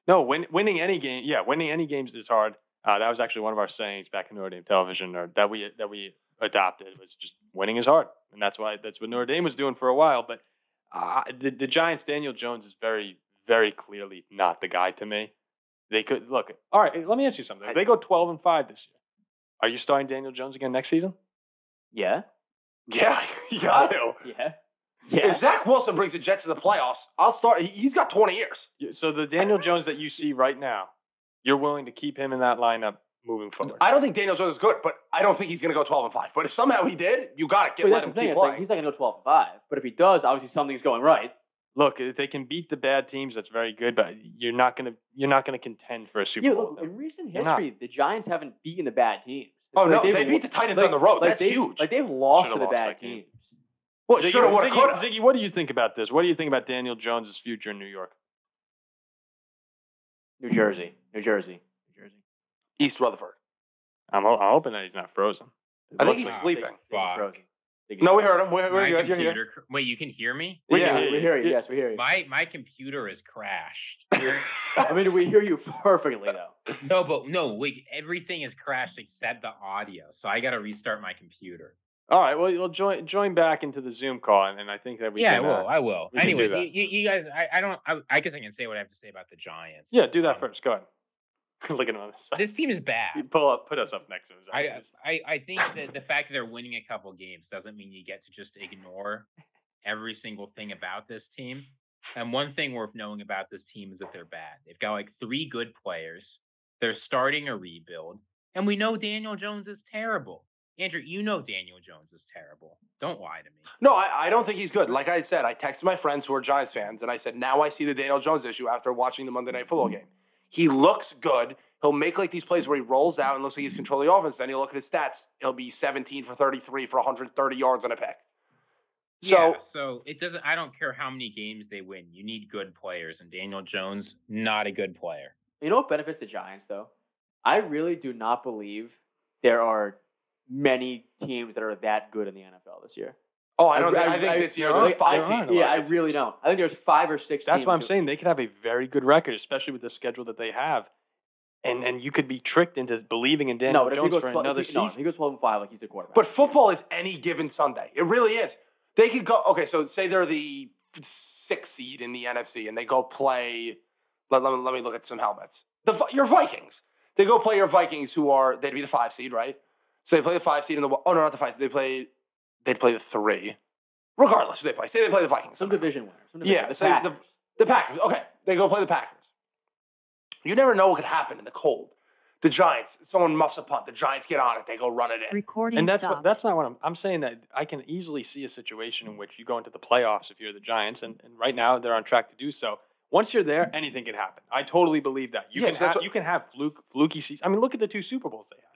No, winning any game. Yeah, winning any games is hard. That was actually one of our sayings back in Notre Dame television, or that we adopted was just winning is hard, and that's what Notre Dame was doing for a while. But the Giants, Daniel Jones is very clearly not the guy to me. They could look. All right, let me ask you something. If they go 12-5 this year, are you starting Daniel Jones again next season? Yeah, you got to. Yeah. If Zach Wilson brings the Jets to the playoffs, I'll start. He's got 20 years. So the Daniel Jones that you see right now, you're willing to keep him in that lineup moving forward. I don't think Daniel Jones is good, but I don't think he's going to go 12-5. But if somehow he did, you got to let him keep playing. Like, he's not going to go 12-5, but if he does, obviously something's going right. Look, if they can beat the bad teams, that's very good. But you're not gonna contend for a Super Bowl. Look, in recent history, the Giants haven't beaten the bad teams. Oh no, they beat the Titans on the road. That's huge. Like they've lost to the bad teams. Well, Ziggy, what do you think about this? What do you think about Daniel Jones' future in New York? New Jersey. East Rutherford. I'm hoping that he's not frozen. I think he's sleeping. No, we heard him. Wait, you can hear me? We hear you. Yes, we hear you. My computer is crashed. I mean, we hear you perfectly, though. No, everything is crashed except the audio, so I got to restart my computer. All right, well, you'll join back into the Zoom call, and I think that we can. Yeah, I will. Anyways, you guys, I guess I can say what I have to say about the Giants. Yeah, do that first. Go ahead. Look at him on this side. This team is bad. Put us up next to him. I think that the fact that they're winning a couple games doesn't mean you get to just ignore every single thing about this team. And one thing worth knowing about this team is that they're bad. They've got like 3 good players. They're starting a rebuild. And we know Daniel Jones is terrible. Andrew, you know Daniel Jones is terrible. Don't lie to me. No, I don't think he's good. Like I said, I texted my friends who are Giants fans, and I said, now I see the Daniel Jones issue after watching the Monday Night Football game. He looks good. He'll make like these plays where he rolls out and looks like he's controlling the offense. Then you look at his stats. He'll be 17 for 33 for 130 yards on a pick. So it doesn't. I don't care how many games they win. You need good players, and Daniel Jones not a good player. You know what benefits the Giants though? I really do not believe there are many teams that are that good in the NFL this year. Oh, I think this year there's five teams. Yeah, I really don't. I think there's 5 or 6 teams. That's what I'm saying. They could have a very good record, especially with the schedule that they have. And you could be tricked into believing in Daniel Jones for another season. No, he goes 12-5 like he's a quarterback. But football is any given Sunday. It really is. They could go – okay, so say they're the 6th seed in the NFC and they go play – let me look at some helmets. Your Vikings. They go play your Vikings who are – they'd be the 5 seed, right? So they play the 5 seed and the – oh, no, not the 5 seed. They'd play the 3. Regardless who they play. Say they play the Vikings. Some division winners. Yeah, the Packers. Okay, they go play the Packers. You never know what could happen in the cold. The Giants, someone muffs a punt. The Giants get on it. They go run it in. Recording and that's not what I'm saying. That I can easily see a situation in which you go into the playoffs if you're the Giants, and right now they're on track to do so. Once you're there, anything can happen. I totally believe that. You can have fluky seasons. I mean, look at the 2 Super Bowls they had.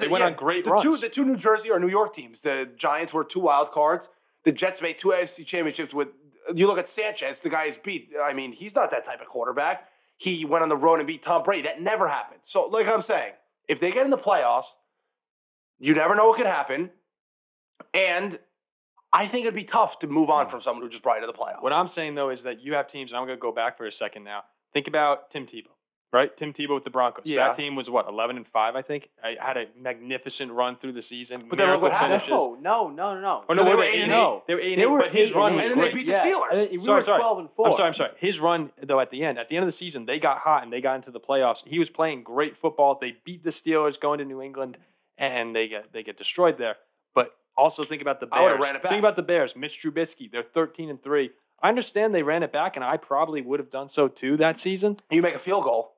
They went on great runs. The two New Jersey or New York teams. The Giants were 2 wild cards. The Jets made 2 AFC championships with. You look at Sanchez. The guy is beat. I mean, he's not that type of quarterback. He went on the road and beat Tom Brady. That never happened. So, like I'm saying, if they get in the playoffs, you never know what could happen. And I think it'd be tough to move on from someone who just brought you to the playoffs. What I'm saying, though, is that you have teams, and I'm going to go back for a second now. Think about Tim Tebow, right? Tim Tebow with the Broncos. Yeah. That team was, what, 11-5, I think? I had a magnificent run through the season. But miracle finishes. No. Oh, no, they were 8-8. They were 8-8, but his run was great. And they beat the Steelers. We were 12-4. I'm sorry. His run, though, at the end of the season, they got hot and they got into the playoffs. He was playing great football. They beat the Steelers going to New England, and they get destroyed there. But also think about the Bears. I would have ran it back. Think about the Bears. Mitch Trubisky, they're 13-3. I understand they ran it back, and I probably would have done so, too, that season. You make a field goal,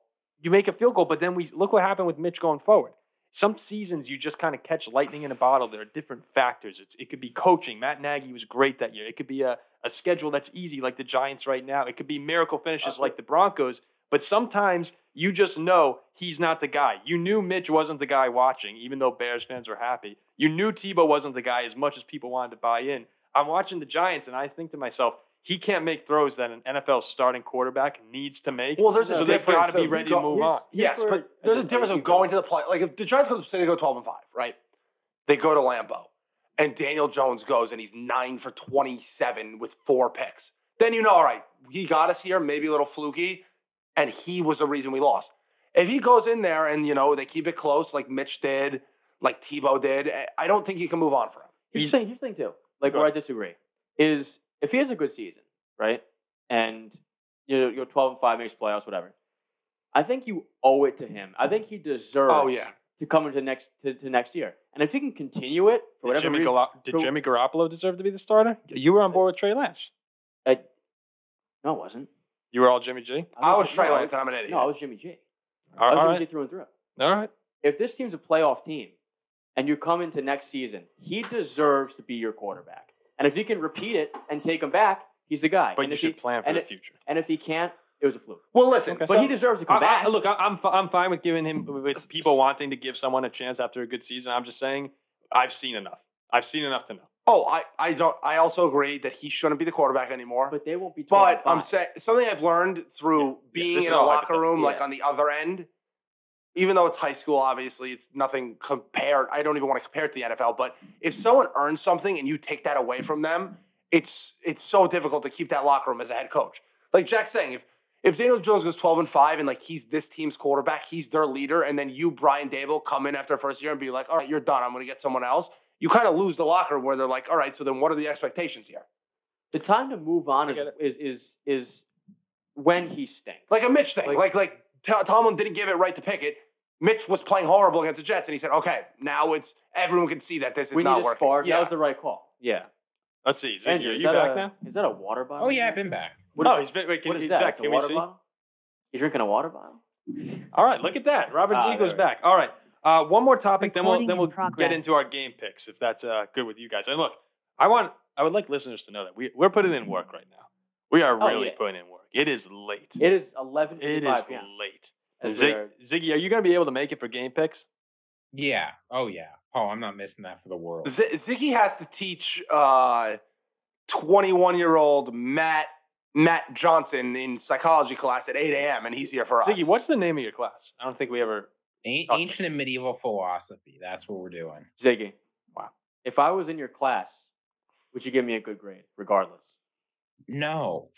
but then we look what happened with Mitch going forward. Some seasons you just kind of catch lightning in a bottle. There are different factors. It could be coaching. Matt Nagy was great that year. It could be a schedule that's easy like the Giants right now. It could be miracle finishes like the Broncos. But sometimes you just know he's not the guy. You knew Mitch wasn't the guy watching, even though Bears fans were happy. You knew Tebow wasn't the guy as much as people wanted to buy in. I'm watching the Giants, and I think to myself, he can't make throws that an NFL starting quarterback needs to make. Well, there's a difference. They've got to be ready to move on. Yes, but there's a difference of going to the play. Like if the Giants go, say they go 12-5, right? They go to Lambeau, and Daniel Jones goes and he's 9 for 27 with 4 picks. Then you know, all right, he got us here, maybe a little fluky, and he was the reason we lost. If he goes in there and you know they keep it close, like Mitch did, like Tebow did, I don't think you can move on from him. Here's the thing too, like where I disagree is. If he has a good season, right, and you're 12-5, makes playoffs, whatever, I think you owe it to him. I think he deserves to come into next year. And if he can continue it, for whatever reason. Did Jimmy Garoppolo deserve to be the starter? You were on board with Trey Lance. No, I wasn't. You were all Jimmy G? I was Trey Lance, and I'm an idiot. No, I was Jimmy G. I was Jimmy G through and through. All right. If this team's a playoff team and you come into next season, he deserves to be your quarterback. And if he can repeat it and take him back, he's the guy. But and you should plan for the future. And if he can't, it was a fluke. Well, listen, but he deserves to come back. Look, I'm fine with giving him with people wanting to give someone a chance after a good season. I'm just saying, I've seen enough. I've seen enough to know. Oh, I also agree that he shouldn't be the quarterback anymore. But they won't be. But I'm saying something I've learned through being in a locker room, like on the other end. Even though it's high school, obviously, it's nothing compared. I don't even want to compare it to the NFL. But if someone earns something and you take that away from them, it's so difficult to keep that locker room as a head coach. Like Jack's saying, if Daniel Jones goes 12-5 and like he's this team's quarterback, he's their leader, and then you, Brian Daboll, come in after first year and be like, all right, you're done. I'm going to get someone else. You kind of lose the locker room where they're like, all right, so then what are the expectations here? The time to move on is when he stinks. Like a Mitch thing. Like Tomlin didn't give it right to Pickett. Mitch was playing horrible against the Jets, and he said, okay, now it's everyone can see that this is not working. That was the right call. Yeah. Let's see. Andrew, are you back now? Is that a water bottle? Oh, yeah, I've been back. No, he's been. Wait, what is that? Can we see? You're drinking a water bottle? All right, look at that. Robert Ziegler's back. All right. One more topic, then we'll get into our game picks, if that's good with you guys. And look, I would like listeners to know that we're putting in work right now. We are really putting in work. It is late. It is 11:55. It is late. Ziggy, are you going to be able to make it for game picks? Yeah. Oh, yeah. Oh, I'm not missing that for the world. Ziggy has to teach 21-year-old Matt Johnson in psychology class at 8 a.m., and he's here for us. Ziggy, what's the name of your class? I don't think we ever... Ancient and Medieval Philosophy. That's what we're doing. Ziggy. Wow. If I was in your class, Would you give me a good grade, regardless? No.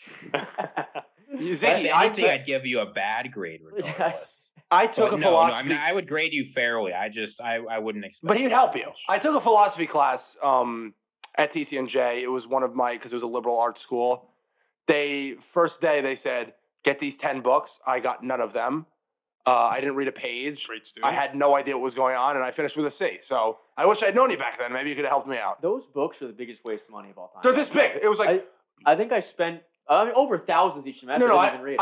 Ziggy, I'd give you a bad grade regardless. I took a philosophy. No, I mean, I would grade you fairly. I wouldn't expect. But he'd help you. I took a philosophy class at TCNJ. It was one of my, because it was a liberal arts school. They first day they said, get these 10 books. I got none of them. I didn't read a page. Great student. I had no idea what was going on, and I finished with a C. So I wish I'd known you back then. Maybe you could have helped me out. Those books are the biggest waste of money of all time. They're this big. It was like I think I spent over thousands each semester. No, I'd be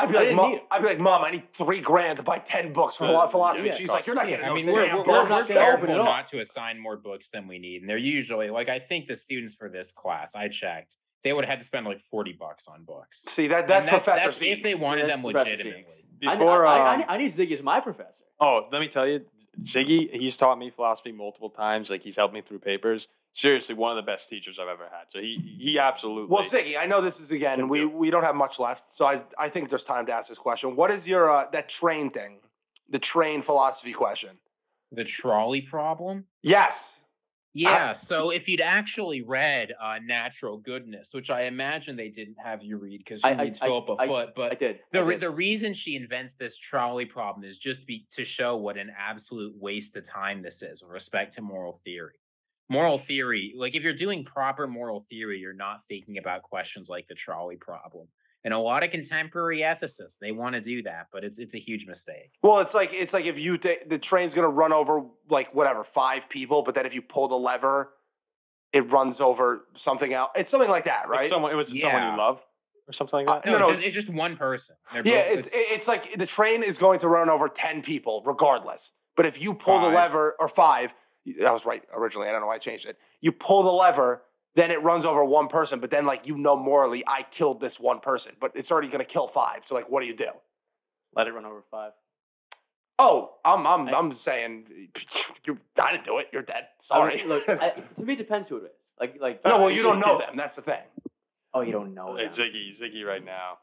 like, Mom, I need $3 grand to buy 10 books for philosophy. Yeah, she's like, you're not getting. Yeah, I mean, we're careful not to assign more books than we need, and they're usually like, I think the students for this class, I checked, they would have had to spend like $40 on books. See, that's Professor Ziggy. If they wanted them legitimately. Before, I need Ziggy as my professor. Oh, let me tell you, Ziggy, he's taught me philosophy multiple times. Like, he's helped me through papers. Seriously, one of the best teachers I've ever had. So he absolutely. Well, Ziggy, I know this is, again, we don't have much left. So I think there's time to ask this question. What is your, that train thing, the train philosophy question? The trolley problem? Yes. Yeah. So if you'd actually read Natural Goodness, which I imagine they didn't have you read because she reads Philippa Foote. But I did. The reason she invents this trolley problem is just to show what an absolute waste of time this is with respect to moral theory. Moral theory, like if you're doing proper moral theory, you're not thinking about questions like the trolley problem. And a lot of contemporary ethicists, they want to do that, but it's a huge mistake. Well, it's like if you the train's going to run over like whatever 5 people, but then if you pull the lever, it runs over something else. It's something like that, right? Someone you love or something like that. No, it's just one person. It's like the train is going to run over 10 people regardless, but if you pull the lever or 5. I was right originally. I don't know why I changed it. You pull the lever, then it runs over one person. But then, like, you know, morally, I killed this one person, but it's already going to kill 5. So, like, what do you do? Let it run over 5. Oh, I'm saying I didn't do it. You're dead. Sorry. To me, it depends who it is. Like. No, well, you don't know them. That's the thing. Oh, you don't know them. It's Ziggy right now.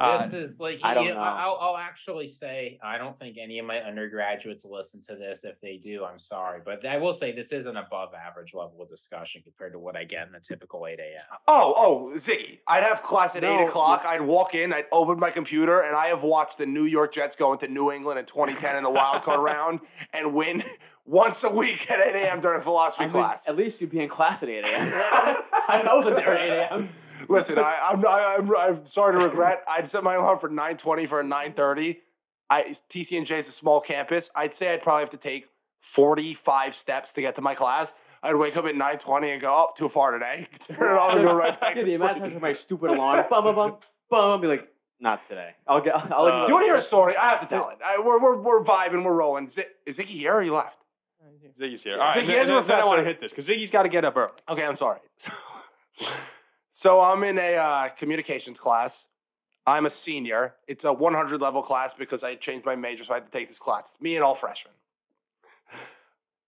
This is like, I don't know. I'll actually say, I don't think any of my undergraduates listen to this. If they do, I'm sorry. But I will say this is an above average level of discussion compared to what I get in a typical 8 a.m. Oh, Ziggy. I'd have class at 8 o'clock. I'd walk in, I'd open my computer, and I have watched the New York Jets go into New England in 2010 in the wild card round and win once a week at 8 a.m. during philosophy class. At least you'd be in class at 8 a.m. I wasn't there at 8 a.m. Listen, I'm sorry to regret. I'd set my alarm for 9:20 for a 9:30. TCNJ is a small campus. I'd say I'd probably have to take 45 steps to get to my class. I'd wake up at 9:20 and go, oh, too far today. Turn it off and go right back to sleep. The amount of times with my stupid alarm, bum, bum, bum, bum, be like, not today. Do you want to hear a story? I have to tell it. We're vibing. We're rolling. Is Ziggy here or he left? Ziggy's here. All right. Ziggy has a professor. I don't want to hit this because Ziggy's got to get up early. Okay, I'm sorry. So I'm in a communications class. I'm a senior. It's a 100 level class because I changed my major, so I had to take this class. It's me and all freshmen.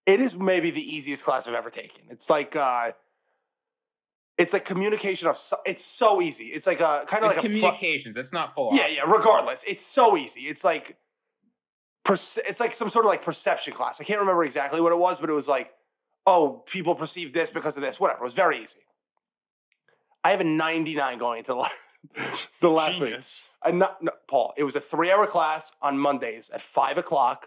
It is maybe the easiest class I've ever taken. It's like communication of. It's so easy. It's like a kind of like communications. It's not full. Yeah. Regardless, it's so easy. It's like some sort of like perception class. I can't remember exactly what it was, but it was like, oh, people perceive this because of this. Whatever. It was very easy. I have a 99 going into the last week. No, Paul, it was a 3-hour class on Mondays at 5 o'clock.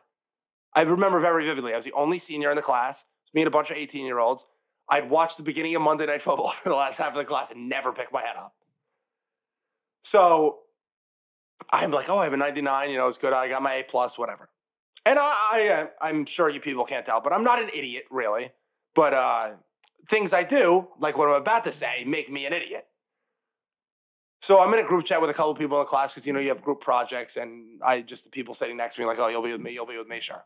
I remember very vividly. I was the only senior in the class. It was me and a bunch of 18-year-olds. I'd watched the beginning of Monday Night Football for the last half of the class and never picked my head up. So I'm like, oh, I have a 99. You know, it's good. I got my A+, whatever. And I'm sure you people can't tell, but I'm not an idiot, really. But things I do, like what I'm about to say, make me an idiot. So I'm in a group chat with a couple of people in the class because, you know, you have group projects, and the people sitting next to me like, oh, you'll be with me, sure.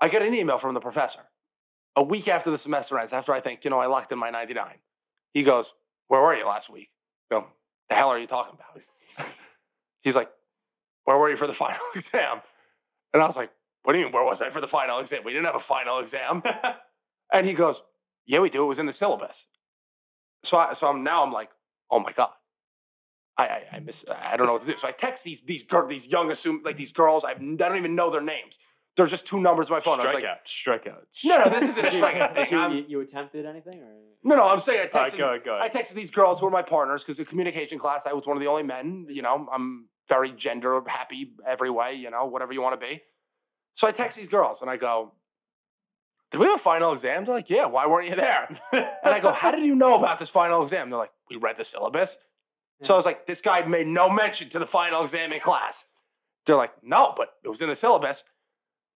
I get an email from the professor a week after the semester ends, after I think, you know, I locked in my 99. He goes, where were you last week? I go, the hell are you talking about? He's like, where were you for the final exam? And I was like, what do you mean, where was I for the final exam? We didn't have a final exam. And he goes, yeah, we do. It was in the syllabus. So I'm like, oh my God, I don't know what to do. So I text these young, these girls. I don't even know their names. There's just two numbers on my phone. Strikeout. No, this isn't a strikeout thing. You attempted anything? Or? No, I'm saying I texted. Go ahead. I texted these girls who are my partners because in communication class, I was one of the only men. You know, I'm very gender happy every way, you know, whatever you want to be. So I text these girls and I go, did we have a final exam? They're like, yeah, why weren't you there? And I go, how did you know about this final exam? They're like, we read the syllabus. Yeah. So I was like, this guy made no mention to the final exam in class. They're like, no, but it was in the syllabus.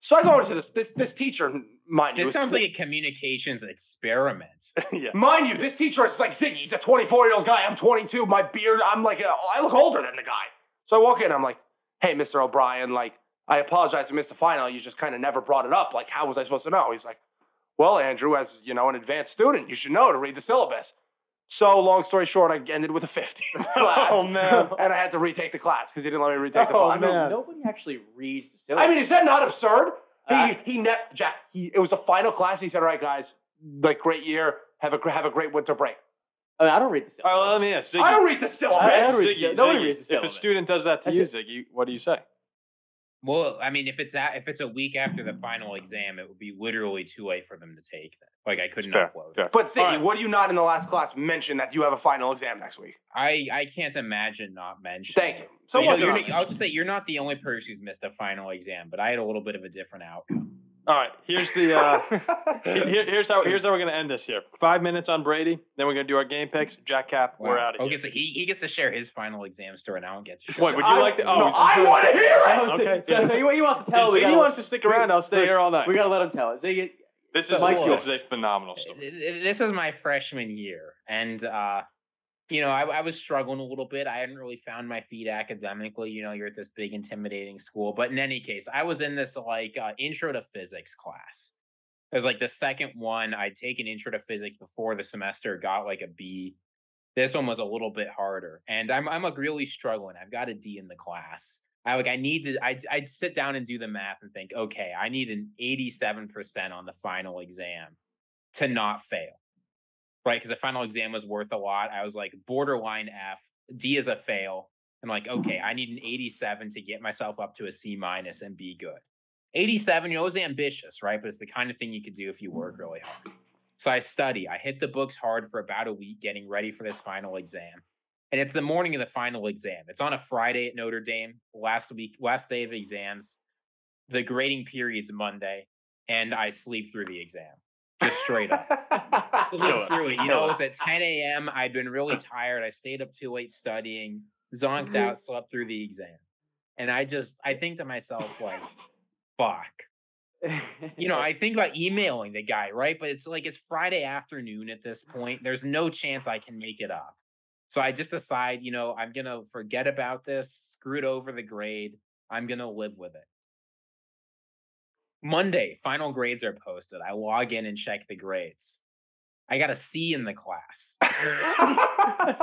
So I go into this teacher, mind you. This sounds like a communications experiment. Yeah. Mind you, this teacher is like, Ziggy, he's a 24-year-old guy. I'm 22. My beard, I look older than the guy. So I walk in. I'm like, hey, Mr. O'Brien, like, I apologize I missed the final. You just kind of never brought it up. Like, how was I supposed to know? He's like, well, Andrew, as, you know, an advanced student, you should know to read the syllabus. So long story short, I ended with a 50 in the class. Oh, man. And I had to retake the class because he didn't let me retake the class. Man. Nobody actually reads the syllabus. I mean, is that not absurd? It was a final class. He said, all right, guys, like, great year. Have a great winter break. I don't read the syllabus. All right, let me ask. Ziggy. I don't read the syllabus. Nobody reads the syllabus. If a student does that to you, Ziggy, what do you say? Well, I mean, if it's a week after the final exam, it would be literally too late for them to take that. Like, I couldn't upload it. But, Ziggy, right. What do you not in the last class mention that you have a final exam next week? I can't imagine not mentioning. Thank you. So I'll just say you're not the only person who's missed a final exam, but I had a little bit of a different outcome. All right, here's the here's how we're gonna end this here. 5 minutes on Brady, then we're gonna do our game picks. Jack Cap, we're out of here. Okay, so he gets to share his final exam story, and I don't get to. What would you like to? Oh, no, I want to hear it. Okay, so he wants to tell. He wants to stick around. I'll stay here all night. We gotta let him tell it. This is a phenomenal story. This is my freshman year, and you know, I was struggling a little bit. I hadn't really found my feet academically. You know, you're at this big, intimidating school. But in any case, I was in this, like, intro to physics class. It was, like, the second one. I'd taken intro to physics before the semester, got, like, a B. This one was a little bit harder. And I'm like, really struggling. I've got a D in the class. I'd sit down and do the math and think, okay, I need an 87% on the final exam to not fail. Right, because the final exam was worth a lot. I was like borderline F. D is a fail. I'm like, okay, I need an 87 to get myself up to a C- and be good. 87, you know, is ambitious, right? But it's the kind of thing you could do if you work really hard. So I study. I hit the books hard for about a week, getting ready for this final exam. And it's the morning of the final exam. It's on a Friday at Notre Dame. Last day of exams. The grading period's Monday, and I sleep through the exam. Just straight up. You know, it was at 10 a.m. I'd been really tired. I stayed up too late studying, zonked out, slept through the exam. And I think to myself, like, fuck. You know, I think about emailing the guy, right? But it's like, it's Friday afternoon at this point. There's no chance I can make it up. So I just decide, you know, I'm going to forget about this, screwed over the grade. I'm going to live with it. Monday, final grades are posted. I log in and check the grades. I got a C in the class. But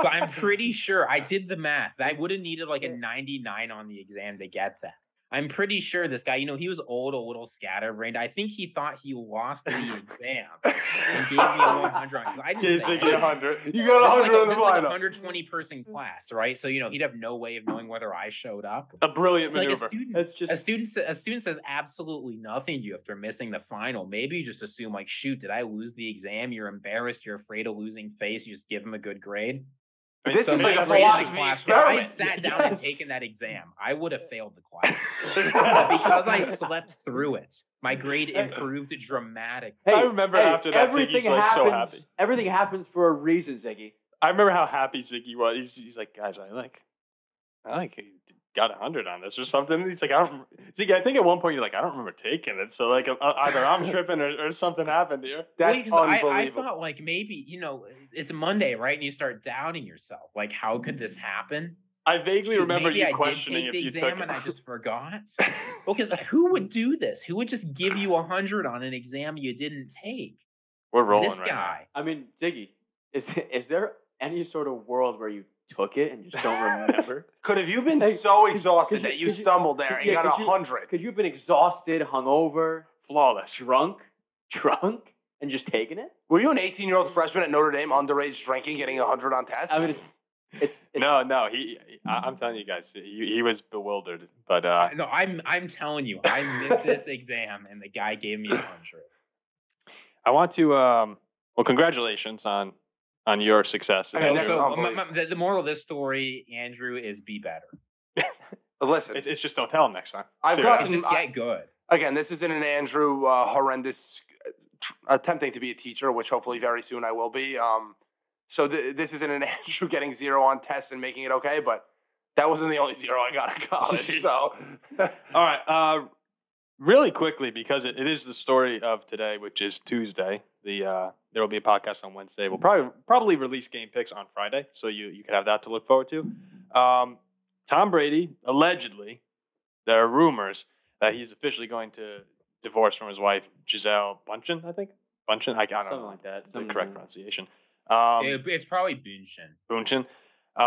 I'm pretty sure I did the math. I would have needed like a 99 on the exam to get that. I'm pretty sure this guy, you know, he was old, a little scatterbrained. I think he thought he lost the exam and gave me a 100. I didn't say 100. You got 100 in the final. This is like a 120-person class, right? So, you know, he'd have no way of knowing whether I showed up. A brilliant maneuver. A student says absolutely nothing to you after missing the final. Maybe you just assume, like, shoot, did I lose the exam? You're embarrassed. You're afraid of losing face. You just give him a good grade. I mean, this is like a philosophy class. If I had sat down and taken that exam, I would have failed the class. Because I slept through it, my grade improved dramatically. Hey, I remember after that, Ziggy's like so happy. Everything happens for a reason, Ziggy. I remember how happy Ziggy was. He's like, guys, I got 100 on this or something. He's like, I think at one point you're like, I don't remember taking it. So like either I'm tripping or something happened here. That's unbelievable. I thought like maybe, you know, it's Monday, right? And you start doubting yourself. Like, how could this happen? I vaguely remember you questioning if you took it. Maybe I did take the exam and I just forgot. Because who would do this? Who would just give you 100 on an exam you didn't take? We're rolling this guy. I mean, Ziggy, is there any sort of world where you took it and just don't remember? Could have you been so exhausted that you stumbled there and got 100? Could you have been exhausted, hungover, flawless, drunk, and just taken it? Were you an 18-year-old freshman at Notre Dame underage drinking, getting 100 on tests? I mean, No. I'm telling you guys, he was bewildered. But no, I'm telling you, I missed this exam, and the guy gave me 100. I want to. Well, congratulations on your success. I mean, so, the moral of this story, Andrew, is be better. Listen, it's just don't tell him next time. I've got just get good. Again, this isn't an Andrew horrendous attempting to be a teacher, which hopefully very soon I will be. So this isn't an Andrew getting 0 on tests and making it okay, but that wasn't the only 0 I got in college. So, all right, really quickly, because it is the story of today, which is Tuesday. There will be a podcast on Wednesday. We'll probably release game picks on Friday, so you can have that to look forward to. Tom Brady, allegedly, there are rumors that he's officially going to divorce from his wife, Gisele Bundchen, I think. Bundchen? I don't know. Something like that. The correct pronunciation. It's probably Bundchen.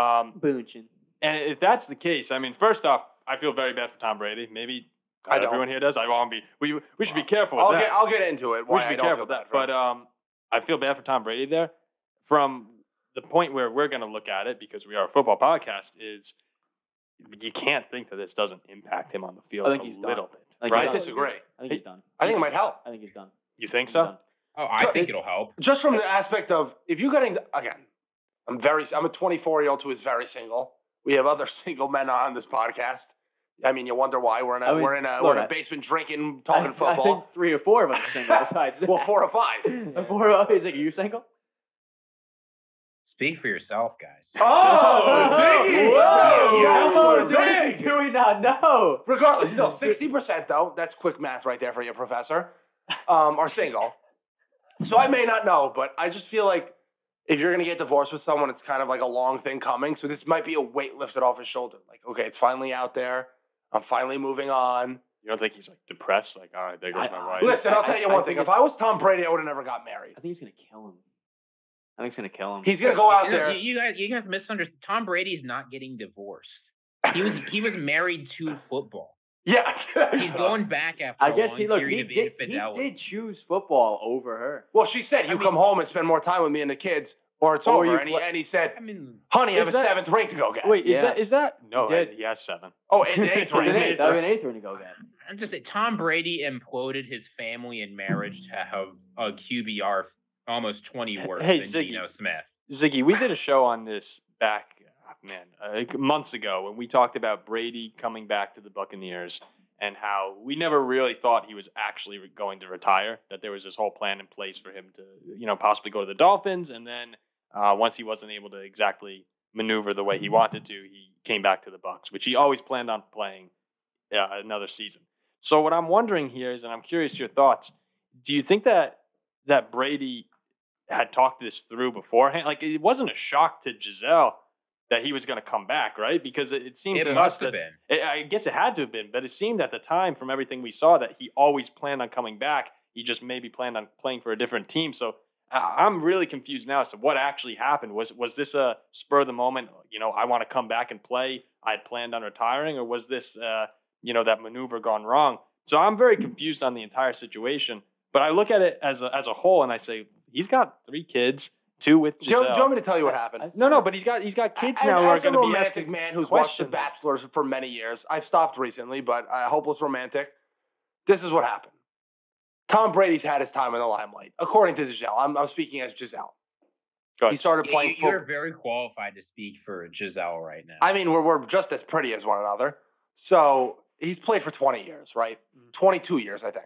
Bundchen. And if that's the case, I mean, first off, I feel very bad for Tom Brady. Maybe everyone here does. I won't be. We should be careful with that. I'll get into it. We should be careful with that. But I feel bad for Tom Brady there. From the point where we're going to look at it, because we are a football podcast, is you can't think that this doesn't impact him on the field a little bit, right? I disagree. I think he's done. I think it might help. I think he's done. You think so? Oh, I think it'll help. Just from the aspect of if you're getting again, I'm a 24-year-old who is very single. We have other single men on this podcast. I mean, you wonder why we're in a basement drinking, talking football. I think 3 or 4 of us are single. Besides, well, 4 or 5. 4 or 5. Is it you single? Speak for yourself, guys. Oh, Ziggy! Whoa! Ziggy, do we not know? Regardless, still 60% though. That's quick math right there for you, Professor. Are single, so I may not know, but I just feel like if you're gonna get divorced with someone, it's kind of like a long thing coming. So this might be a weight lifted off his shoulder. Like, okay, it's finally out there. I'm finally moving on. You don't think he's like depressed? Like, all right, there goes my wife. Listen, I'll tell you one thing. If I was Tom Brady, I would have never got married. I think he's gonna kill him. I think it's going to kill him. He's going to go out there. You guys misunderstood. Tom Brady's not getting divorced. He was married to football. Yeah. He's going back after a long period of infidelity. He did choose football over her. Well, she said, you come home and spend more time with me and the kids, or it's over. And he said, honey, I have a 7th ring to go get. Wait, is that? No, he has 7. Oh, an 8th ring. I have an 8th ring to go get. I'm just saying, Tom Brady imploded his family and marriage to have a QBR almost 20 worse than Ziggy, Geno Smith. Ziggy, we did a show on this back, months ago when we talked about Brady coming back to the Buccaneers and how we never really thought he was actually going to retire, that there was this whole plan in place for him to, possibly go to the Dolphins. And then once he wasn't able to exactly maneuver the way he wanted to, he came back to the Bucs, which he always planned on playing another season. So what I'm wondering here is, and I'm curious your thoughts, do you think that Brady had talked this through beforehand? Like, it wasn't a shock to Gisele that he was going to come back, right? Because it seemed to us that I guess it had to have been, but it seemed at the time from everything we saw that he always planned on coming back. He just maybe planned on playing for a different team. So I'm really confused now as to what actually happened. Was this a spur of the moment? I want to come back and play. I had planned on retiring, or was this, that maneuver gone wrong? So I'm very confused on the entire situation. But I look at it as a whole, and I say he's got 3 kids, 2 with Gisele. Do you want me to tell you what happened? No, but he's got kids now who are going to be romantic man who's watched The Bachelor for many years. I've stopped recently, but hopeless romantic. This is what happened. Tom Brady's had his time in the limelight, according to Gisele. I'm speaking as Gisele. He started playing. You're very qualified to speak for Gisele right now. I mean, we're just as pretty as one another. So he's played for 20 years, right? 22 years, I think.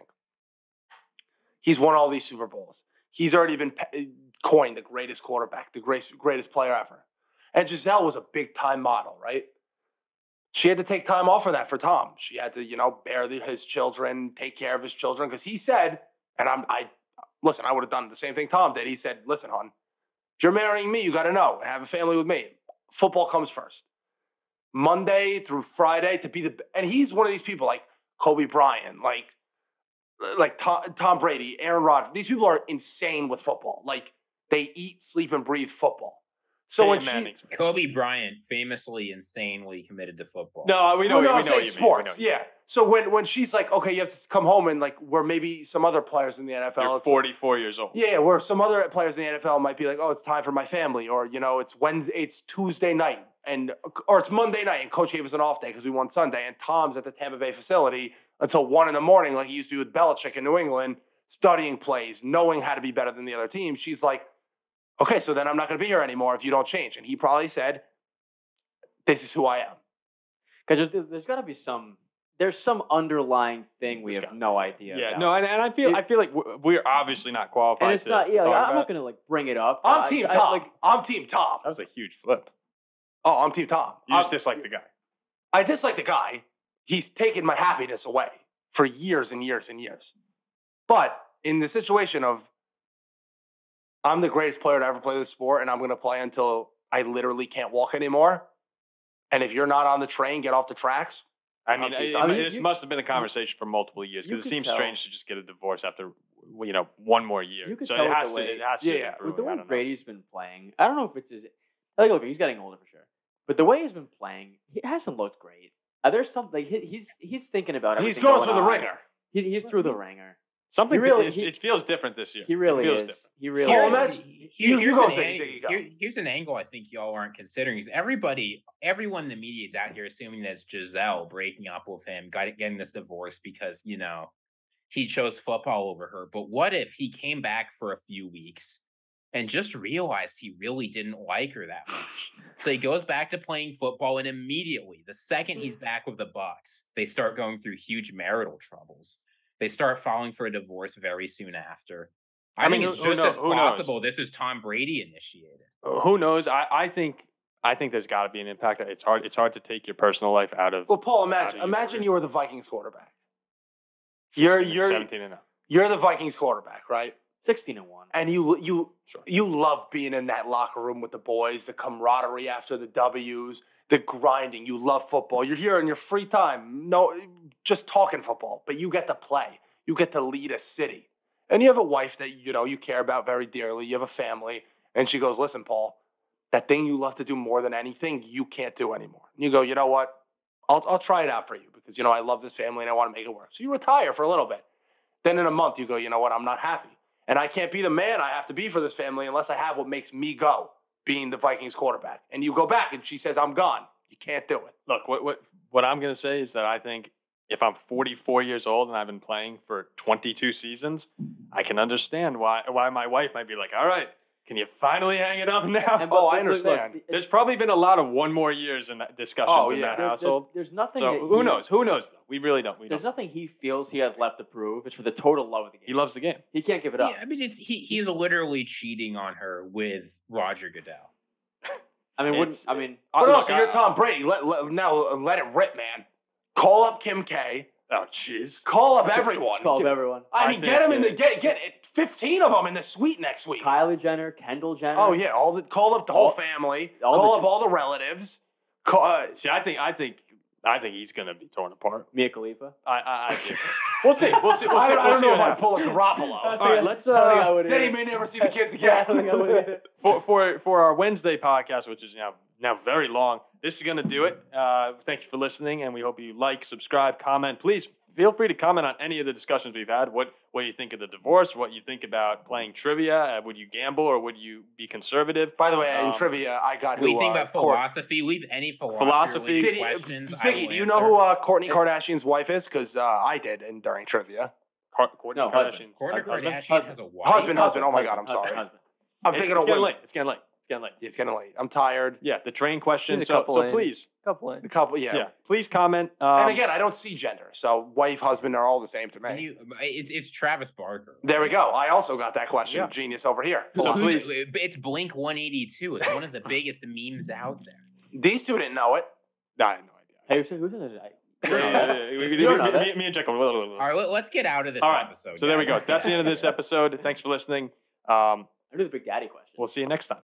He's won all these Super Bowls. He's already been coined the greatest quarterback, the greatest player ever. And Gisele was a big-time model, right? She had to take time off for that for Tom. She had to, bear his children, take care of his children, because he said, and I would have done the same thing Tom did. He said, listen, hon, if you're marrying me, you got to know and have a family with me. Football comes first. Monday through Friday and he's one of these people like Kobe Bryant, like Tom Brady, Aaron Rodgers. These people are insane with football. Like, they eat, sleep, and breathe football. So when Kobe Bryant famously insanely committed to football. No, we know sports. Yeah. So when she's like, okay, you have to come home and like where maybe some other players in the NFL. You're 44 years old. Yeah, where some other players in the NFL might be like, oh, it's time for my family, or you know, it's Wednesday, it's Tuesday night, and or it's Monday night, and Coach gave us an off day because we won Sunday, and Tom's at the Tampa Bay facility until 1 a.m, like he used to be with Belichick in New England, studying plays, knowing how to be better than the other team. She's like, okay, so then I'm not going to be here anymore if you don't change. And he probably said, this is who I am. Because there's got to be some – there's some underlying thing we have no idea about. No, and I feel like we're obviously not qualified and it's I'm not going to, like, bring it up. I'm Team Tom. I'm Team Tom. That was a huge flip. Oh, I'm Team Tom. You just dislike the guy. I dislike the guy. He's taken my happiness away for years and years and years. But in the situation of – I'm the greatest player to ever play this sport, and I'm going to play until I literally can't walk anymore. And if you're not on the train, get off the tracks. This must have been a conversation for multiple years, because it seems strange to just get a divorce after, you know, one more year. You could so tell it has to with the way Brady's been playing. I don't know if it's his – like, look, he's getting older for sure. But the way he's been playing, he hasn't looked great. There's something like – he's thinking about everything. He's going through the ringer. He's through the ringer. Something really, it feels different this year. He really is. He really is. Here's an angle I think y'all aren't considering. Is everyone in the media is out here assuming that it's Gisele breaking up with him, getting this divorce because, you know, he chose football over her. But what if he came back for a few weeks and just realized he really didn't like her that much? So he goes back to playing football, and immediately, the second he's back with the Bucs, they start going through huge marital troubles. They start filing for a divorce very soon after. I mean, it's just as possible this is Tom Brady initiated. Who knows? I think there's got to be an impact. It's hard to take your personal life out of. Well, Paul, imagine you were the Vikings quarterback. You're 17-0. You're the Vikings quarterback, right? 16-1. And you love being in that locker room with the boys, the camaraderie after the W's, the grinding. You love football. You're here in your free time. No, just talking football. But you get to play. You get to lead a city. And you have a wife that, you know, you care about very dearly. You have a family. And she goes, listen, Paul, that thing you love to do more than anything, you can't do anymore. And you go, you know what? I'll try it out for you because, you know, I love this family and I want to make it work. So you retire for a little bit. Then in a month, you go, you know what? I'm not happy. And I can't be the man I have to be for this family unless I have what makes me go, being the Vikings quarterback. And you go back and she says, I'm gone. You can't do it. Look, what I'm going to say is that I think if I'm 44 years old and I've been playing for 22 seasons, I can understand why my wife might be like, all right, can you finally hang it up now? I understand. Look, there's probably been a lot of one more years in that discussions in that household. There's nothing. So who knows? Who knows? Though? We really don't. There's nothing he feels he has left to prove. It's for the total love of the game. He loves the game. He can't give it up. Yeah, I mean, he's literally cheating on her with Roger Goodell. I mean, But also, you're Tom Brady. Let it rip, man. Call up Kim K. Oh, jeez. Call up everyone. Call up everyone. I mean, get them in the get 15 of them in the suite next week. Kylie Jenner, Kendall Jenner. Oh yeah, call up the whole family. Call up all the relatives. See, I think he's gonna be torn apart. Mia Khalifa. I we'll see. I don't know if I'd pull a Garoppolo. All right, let's. Then he may never see the kids again. For our Wednesday podcast, which is now very long. This is going to do it. Thank you for listening, and we hope you like, subscribe, comment. Please feel free to comment on any of the discussions we've had, what you think of the divorce, what you think about playing trivia, would you gamble or would you be conservative? By the way, in trivia, I got who... We think about philosophy. Leave any philosophy questions. Ziggy, do you know who Kourtney Kardashian's wife is? Because I did during trivia. Kourtney Kardashian. Kourtney Kardashian has a wife. Husband. Oh, my God. I'm sorry. I'm thinking of women. It's getting late. It's getting late. I'm tired. Yeah, the train question. So please. A couple. Yeah. Please comment. And again, I don't see gender. So wife, husband are all the same to me. It's Travis Barker. There we go. I also got that question. Yeah. Genius over here. So please. It's Blink 182. It's one of the biggest memes out there. These two didn't know it. No, I had no idea. Hey, who did it? Me and Jack. All right, let's get out of this episode. So there we go. That's the end of this episode. Thanks for listening. I do the Big Daddy question. We'll see you next time.